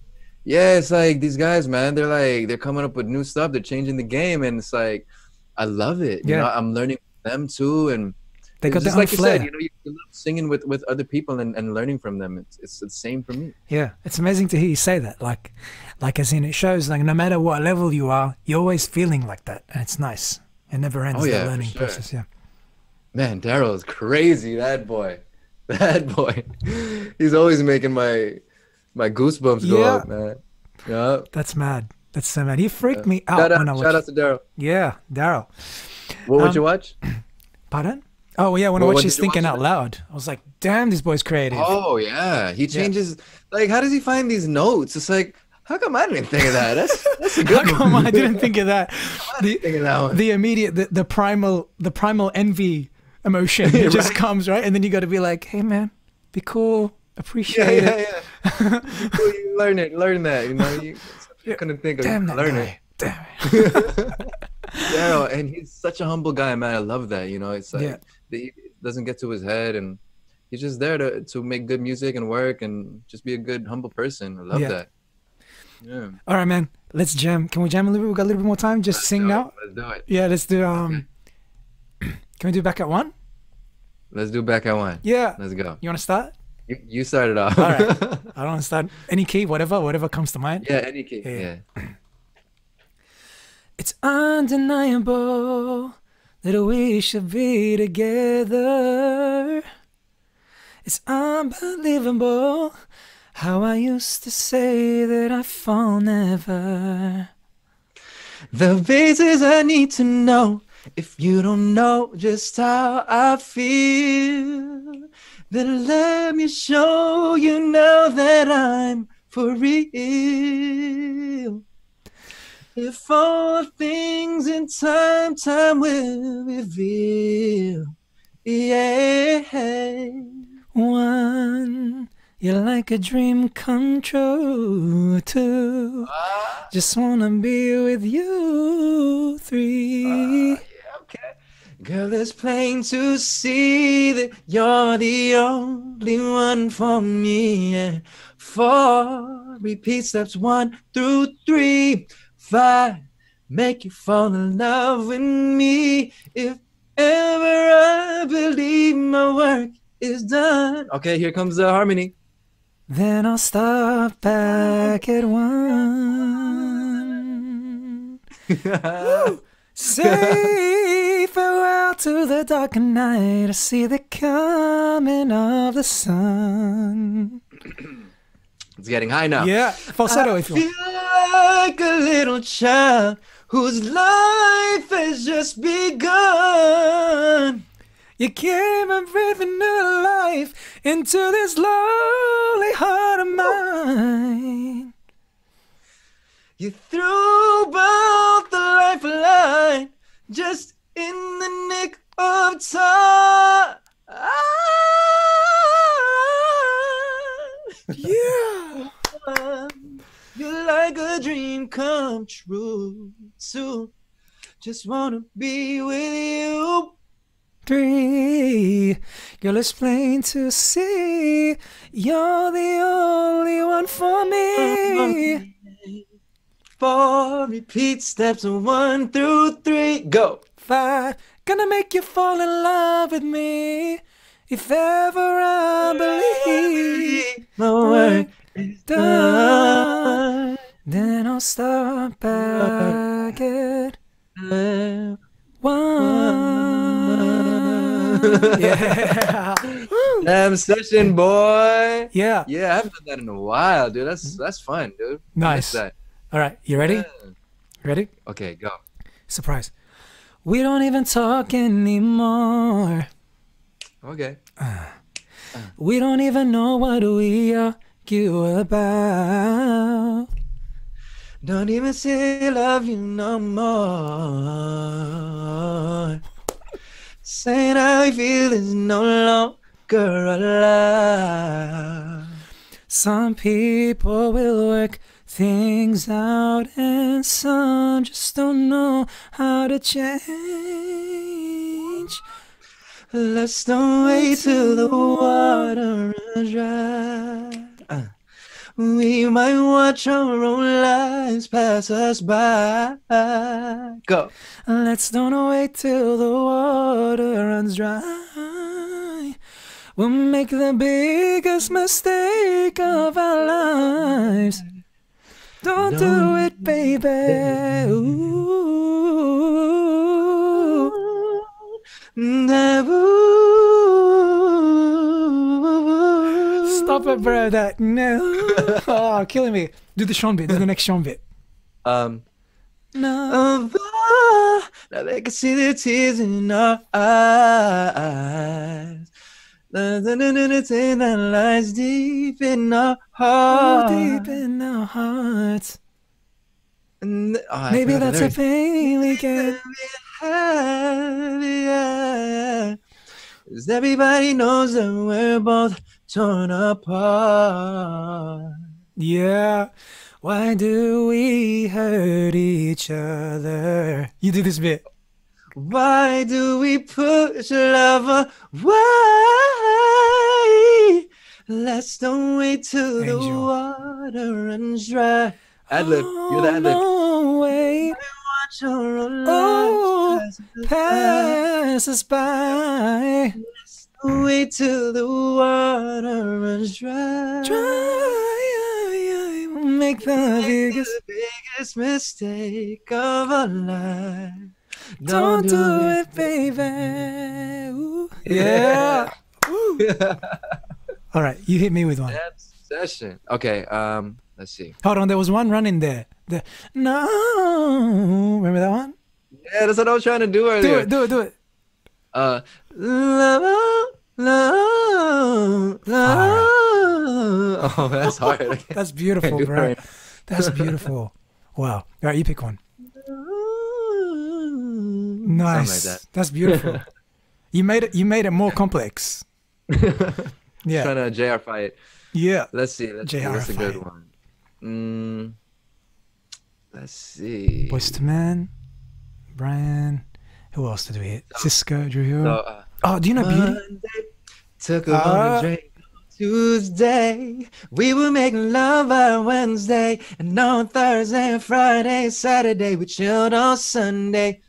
Yeah, it's like these guys, man, they're coming up with new stuff, they're changing the game, and it's like I love it. Yeah. You know, I'm learning from them too, and they got just like flair. You said, you know, you love singing with other people and learning from them. It's the same for me. Yeah, it's amazing to hear you say that. Like as in it shows, like no matter what level you are, you're always feeling like that, and it's nice. It never ends. Oh, yeah, the learning process. Yeah. Man, Daryl is crazy. That boy, he's always making my goosebumps go up, man. Yeah. That's mad. That's so mad. He freaked me out when I watched. Shout out to Daryl. Yeah, Daryl. What would you watch? Pardon? Oh yeah, when I watched He's Thinking Out Loud, I was like, damn, this boy's creative. Oh yeah, he changes, like how does he find these notes? It's like, how come I didn't think of that? That's a good How come I didn't think of that? The immediate, the primal envy emotion just comes, right? And then you got to be like, hey man, be cool, appreciate it. Well, you learn that, you know, you couldn't think of Damn it. Yeah, and he's such a humble guy, man. I love that, you know. It's like he doesn't get to his head, and he's just there to make good music and work and just be a good, humble person. I love that. Yeah. All right, man. Let's jam. Can we jam a little bit? We got a little bit more time. Just sing now. Let's do it. Yeah, let's do. Can we do Back at One? Let's do Back at One. Yeah. Let's go. You want to start? You start it off. All right. I don't want to start any key. Whatever comes to mind. Yeah, any key. Yeah. It's undeniable that we should be together. It's unbelievable how I used to say that I fall never. The basis I need to know, if you don't know just how I feel, then let me show you now that I'm for real. If all things in time will reveal. Yeah. One, you're like a dream come true. Two, just wanna be with you. Three, girl, it's plain to see that you're the only one for me. Yeah. Four, repeat steps 1 through 3, 5. Make you fall in love with me if ever I believe my work is done. Okay, here comes the harmony. Then I'll start back at one. Woo! Say farewell to the dark night. I see the coming of the sun. It's getting high now. Yeah, falsetto. I feel like a little child whose life has just begun. You came and breathed a new life into this lonely heart of mine. You threw out the lifeline just in the nick of time. Yeah. You're like a dream come true. Soon, just wanna be with you. 3, girl, it's plain to see you're the only one for me. 4, repeat steps 1 through 3, go. 5, gonna make you fall in love with me if ever I believe my work is done. Then I'll start back at one. Yeah. Damn session, boy. Yeah. Yeah, I haven't done that in a while, dude. That's fun, dude. Nice. All right, you ready? Yeah. Ready? Okay, go. Surprise. We don't even talk anymore. Okay. We don't even know what we argue about. Don't even say I love you no more. Saying how I feel is no longer allowed. Some people will work things out and some just don't know how to change. Let's don't wait till the water runs dry. We might watch our own lives pass us by. Go. Let's don't wait till the water runs dry. We'll make the biggest mistake of our lives. Don't do it, baby. Ooh. Never. Stop it, bro. That no. Oh, killing me. Do the Sean bit. Do the next Sean bit. No. Now they can see the tears in our eyes. That lies deep in our heart. Oh, deep in our hearts. Maybe that's a pain we can have. Yeah. Cause everybody knows that we're both torn apart. Yeah. Why do we hurt each other? You do this bit. Why do we push love away? Let's don't wait till Angel. The water runs dry. Ad-lib, you're the ad-lib. No way. Watch our own lives pass us by. Let's don't wait till the water runs dry. We'll make the biggest mistake of our life. Don't do it, baby. Ooh. Yeah. Ooh. All right, you hit me with one. Session. Okay. Let's see. Hold on, there was one run in there. No, remember that one? Yeah, that's what I was trying to do earlier. Do it. Love. Oh, that's hard. That's beautiful, bro. Right. That's beautiful. Wow. All right, you pick one. Nice. Like that. That's beautiful. You made it more complex. Yeah. Trying to JR-fy it. Yeah. Let's see. That's a good one. Let's see. Boys II Men, Brian. Who else did we hit? Cisco, Druhill. Do you know Beauty? Took a drink Tuesday, we will make love on Wednesday, and on Thursday, Friday, Saturday, we chilled all Sunday.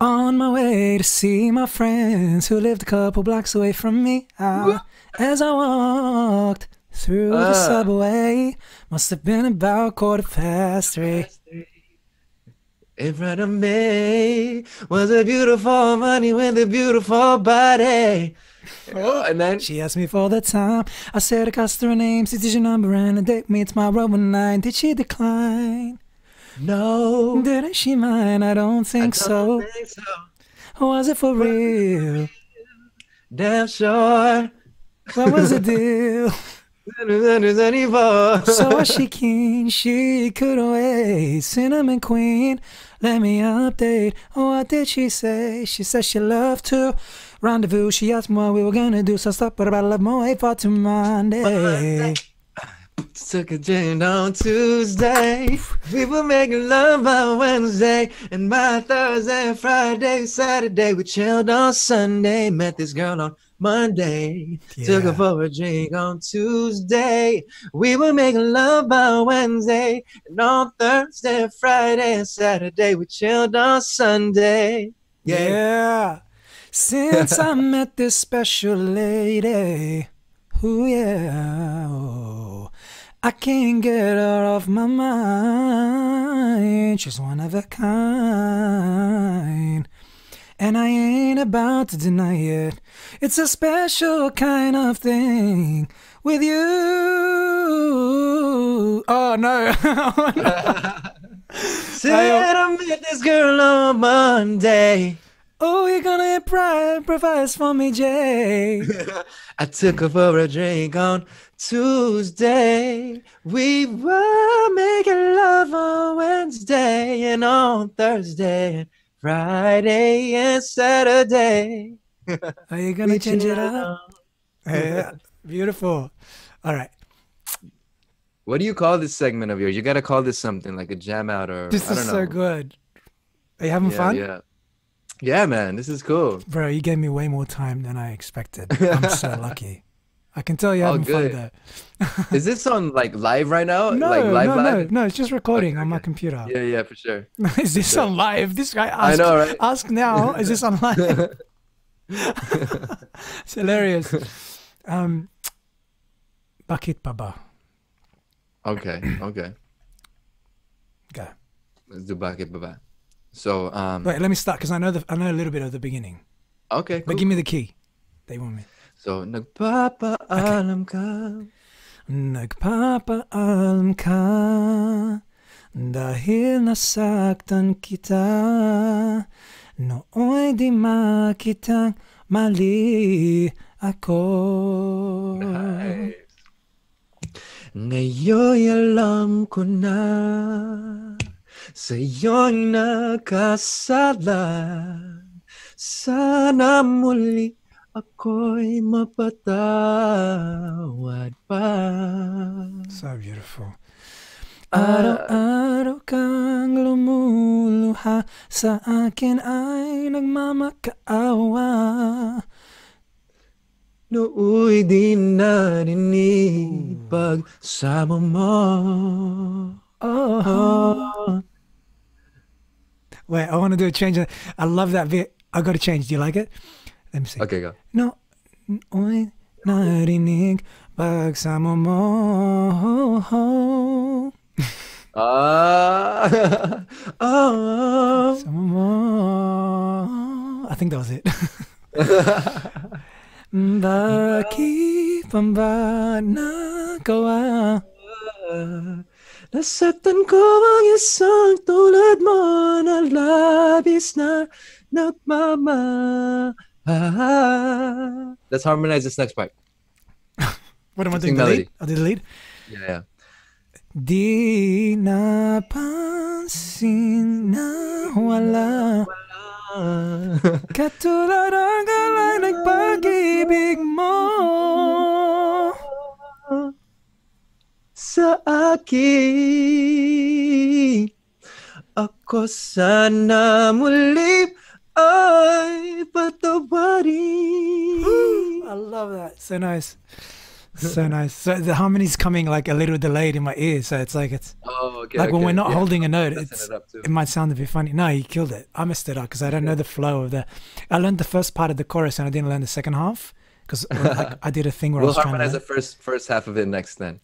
On my way to see my friends who lived a couple blocks away from me, as I walked through the subway, must have been about 3:15. In front of me was a beautiful money with a beautiful body. And then she asked me for the time. I said I asked her a name, she did your number and a date me tomorrow at 9. Did she decline? No. Didn't she mind? I don't think so. Was it for real? Damn sure. What was the deal? So she keen, she could wait. Cinnamon Queen, let me update. Oh, what did she say? She said she loved to rendezvous. She asked me what we were gonna do, so I stopped her about love my way for to Monday. Took a drink on Tuesday. We were making love on Wednesday, and by Thursday, Friday, Saturday, we chilled on Sunday. Met this girl on Monday, took her for a drink on Tuesday. We were making love on Wednesday, and on Thursday, Friday, and Saturday, we chilled on Sunday. Yeah. Since I met this special lady, ooh, yeah, oh, I can't get her off my mind. She's one of a kind, and I ain't about to deny it. It's a special kind of thing with you. Oh no. Oh, no. Said I met this girl on Monday. Oh, you're gonna improvise for me, Jay. I took her for a drink on Tuesday. We were making love on Wednesday, and on Thursday, and Friday, and Saturday. Are you gonna change it up? Yeah, beautiful. All right. What do you call this segment of yours? You gotta call this something like a jam out or this I don't know. So good. Are you having fun? Yeah. Yeah, man, this is cool. Bro, you gave me way more time than I expected. I'm so lucky. I can tell you're having fun though. Is this on like live right now? No, like, live? No, it's just recording on my computer. Yeah, yeah, for sure. Is this on live? This guy asked, I know, right? Ask now, is this on live? It's hilarious. Bakit Baba. Okay, okay. Go. Let's do Bakit Baba. So wait, let me start because I know a little bit of the beginning. Okay, cool. But give me the key. They want me. So nagpapaalam ka, nagpapaalam ka, dahil nasaktan kita, nooy di makitang mali ako. Nice. Ngayon alam ko na. Sa'yo'y nakasala, sana muli ako'y mapatawad pa. So beautiful. Araw-araw kang lumuluha, sa akin ay nagmamakaawa. Noo'y di narinig pagsama mo. Oh. Wait, I want to do a change. I love that bit. I got to change. Do you like it? Let me see. Okay, go. No, oy narinig pagsama mo. I think that was it. Bakit ba nagawa? Nasaktan ko ang isang tulad mo na labis na nagmamahal. Let's harmonize this next part. What am I doing? The lead? I'll do the lead? Yeah, yeah. Di napansin na wala katulad ang galay ng pag-ibig mo sa akin, ako sana muli ay patawarin. I love that. So nice. So nice. So the harmony's coming like a little delayed in my ear. So it's like when we're not holding a note, it might sound a bit funny. No, you killed it. I messed it up because I don't know the flow of the. I learned the first part of the chorus and I didn't learn the second half. Because like, I did a thing where I was trying to... We'll harmonize the first half of it next then.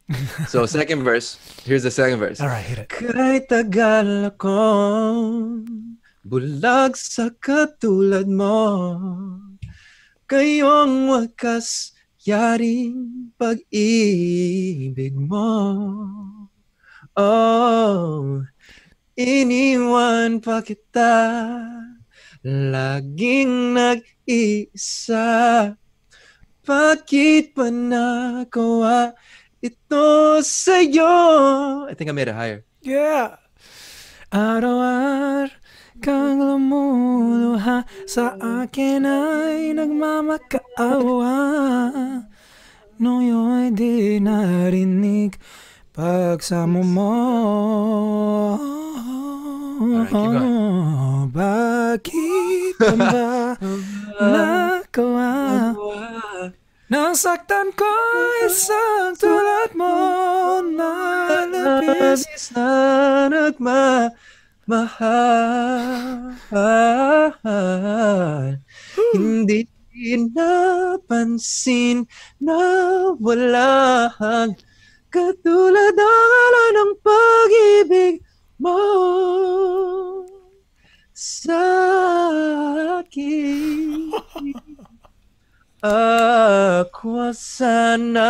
So second verse. Here's the second verse. All right, hit it. Kahit tagal akong bulag sa katulad mo, kayong wakas yaring pag-ibig mo. Oh, iniwan pa kita, laging nag-iisa. Bakit ba nagawa ito sa'yo? I think I made it higher. Yeah. Araw-araw kang lumuluha, sa akin ay nagmamakaawa. Noyo'y di narinig pagsamo mo. All right, keep going. Bakit ba nagawa? Nasaktan ko isang tulad mo, nalapis na nagmamahal. Hindi napansin na wala kang katulad ang ala ng pag-ibig mo sa akin. Ako sana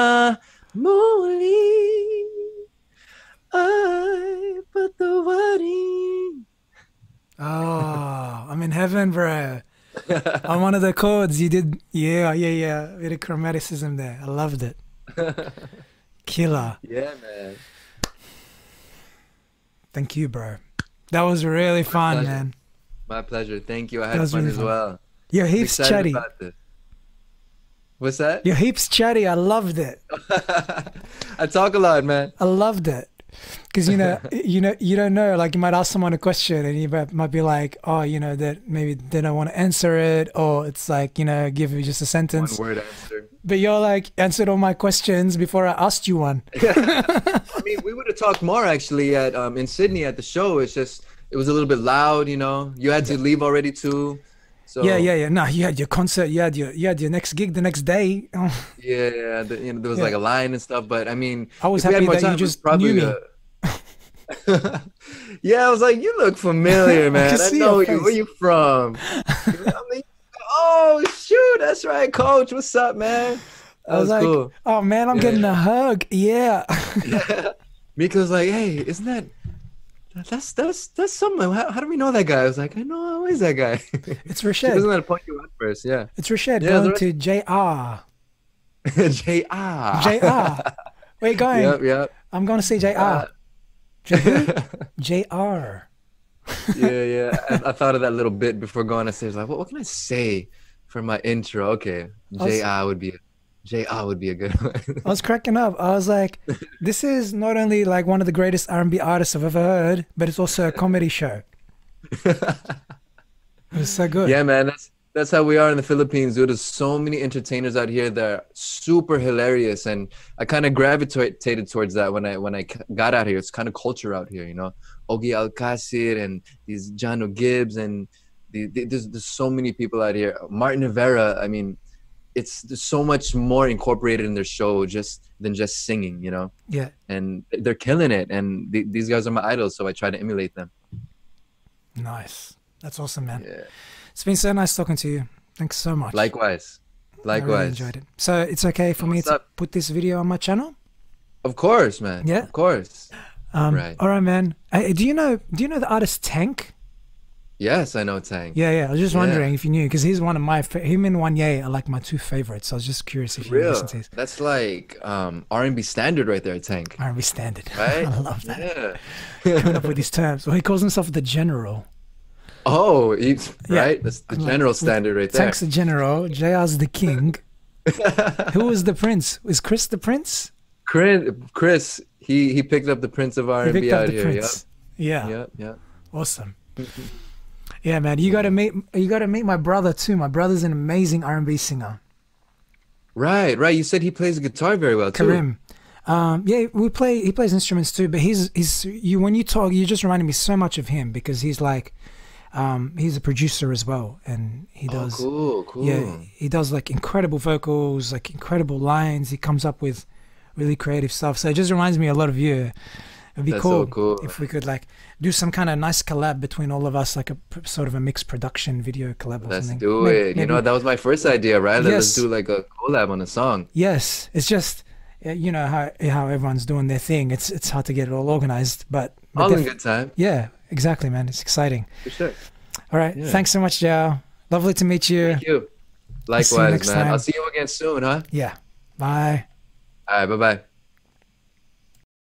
muli ay patawarin. Oh, I'm in heaven, bro. On one of the chords you did, yeah. Bit of chromaticism there. I loved it. Killer. Yeah, man. Thank you, bro. That was really fun, man. My pleasure. Thank you. I had fun as well. Yo, heaps chatty. What's that? You're heaps chatty. I loved it. I talk a lot, man. I loved it. Because, you don't know, like you might ask someone a question and you might be like, oh, that maybe they don't want to answer it. Or it's like, give you just a sentence. One word answer. But you're like, answered all my questions before I asked you one. I mean, we would have talked more actually at in Sydney at the show. It's just, it was a little bit loud, You had to leave already too. So, yeah. No, you had your concert, you had your next gig the next day. Yeah. There was like a line and stuff, but I mean, I was happy that you just knew me. Yeah, I was like, you look familiar, man. I know you. Where you from? I mean, oh shoot, that's right, Coach. What's up, man? I was like, cool. Oh man, I'm getting a hug. Yeah. Yeah. Mika's like, hey, isn't that? That's someone. How do we know that guy? I was like, I know, who is that guy? It's Rashid. She doesn't let to point you out first, yeah. It's Rashid going to JR. JR. Where you going? Yep. I'm going to say JR. JR. Yeah. I thought of that little bit before going on stage. Like, what can I say for my intro? Okay, JR would be a good one. I was cracking up. I was like, this is not only like one of the greatest R&B artists I've ever heard, but it's also a comedy show. It's so good. Yeah, man. That's how we are in the Philippines, dude. There's so many entertainers out here that are super hilarious. And I kind of gravitated towards that when I got out here. It's kind of culture out here, Ogie Alcacid and these Jano Gibbs and there's so many people out here. Martin Rivera, I mean, there's so much more incorporated in their show than just singing, Yeah. And they're killing it. And these guys are my idols, so I try to emulate them. Nice. That's awesome, man. Yeah. It's been so nice talking to you. Thanks so much. Likewise. I really enjoyed it. So it's okay for me to put this video on my channel? Of course, man. Yeah. Of course. Right. All right, man. Do you know the artist Tank? Yes, I know Tank. Yeah. I was just wondering if you knew, because he's one of my, him and Wanye are like my two favorites. So I was just curious if you listen to his. That's like R&B standard right there, Tank. R&B standard. Right? I love that. Yeah. Coming up with these terms. Well, he calls himself the General. Oh, right? That's the General standard right there. Tank's the General. JR's the King. Who is the Prince? Is Chris the Prince? Chris, he picked up the Prince of R&B out here. Yep. Awesome. Yeah, man, you gotta meet my brother too. My brother's an amazing R&B singer. Right. You said he plays the guitar very well too. Karim. Yeah, he plays instruments too, but when you talk, you just reminded me so much of him because he's like, he's a producer as well, and he does cool. Yeah, he does like incredible vocals, like incredible lines. He comes up with really creative stuff. So it just reminds me a lot of you. It'd be cool if we could like do some kind of nice collab between all of us, like a sort of a mixed production video collab. Let's do it. Maybe, you know, that was my first idea, right? Yes. Let's do like a collab on a song. Yes, it's just, you know, how everyone's doing their thing. It's hard to get it all organized, but all in good time. Yeah, exactly, man. It's exciting. For sure. All right. Yeah. Thanks so much, Jao. Lovely to meet you. Thank you. Likewise, man. I'll see you again soon, huh? Yeah. Bye. All right. Bye-bye.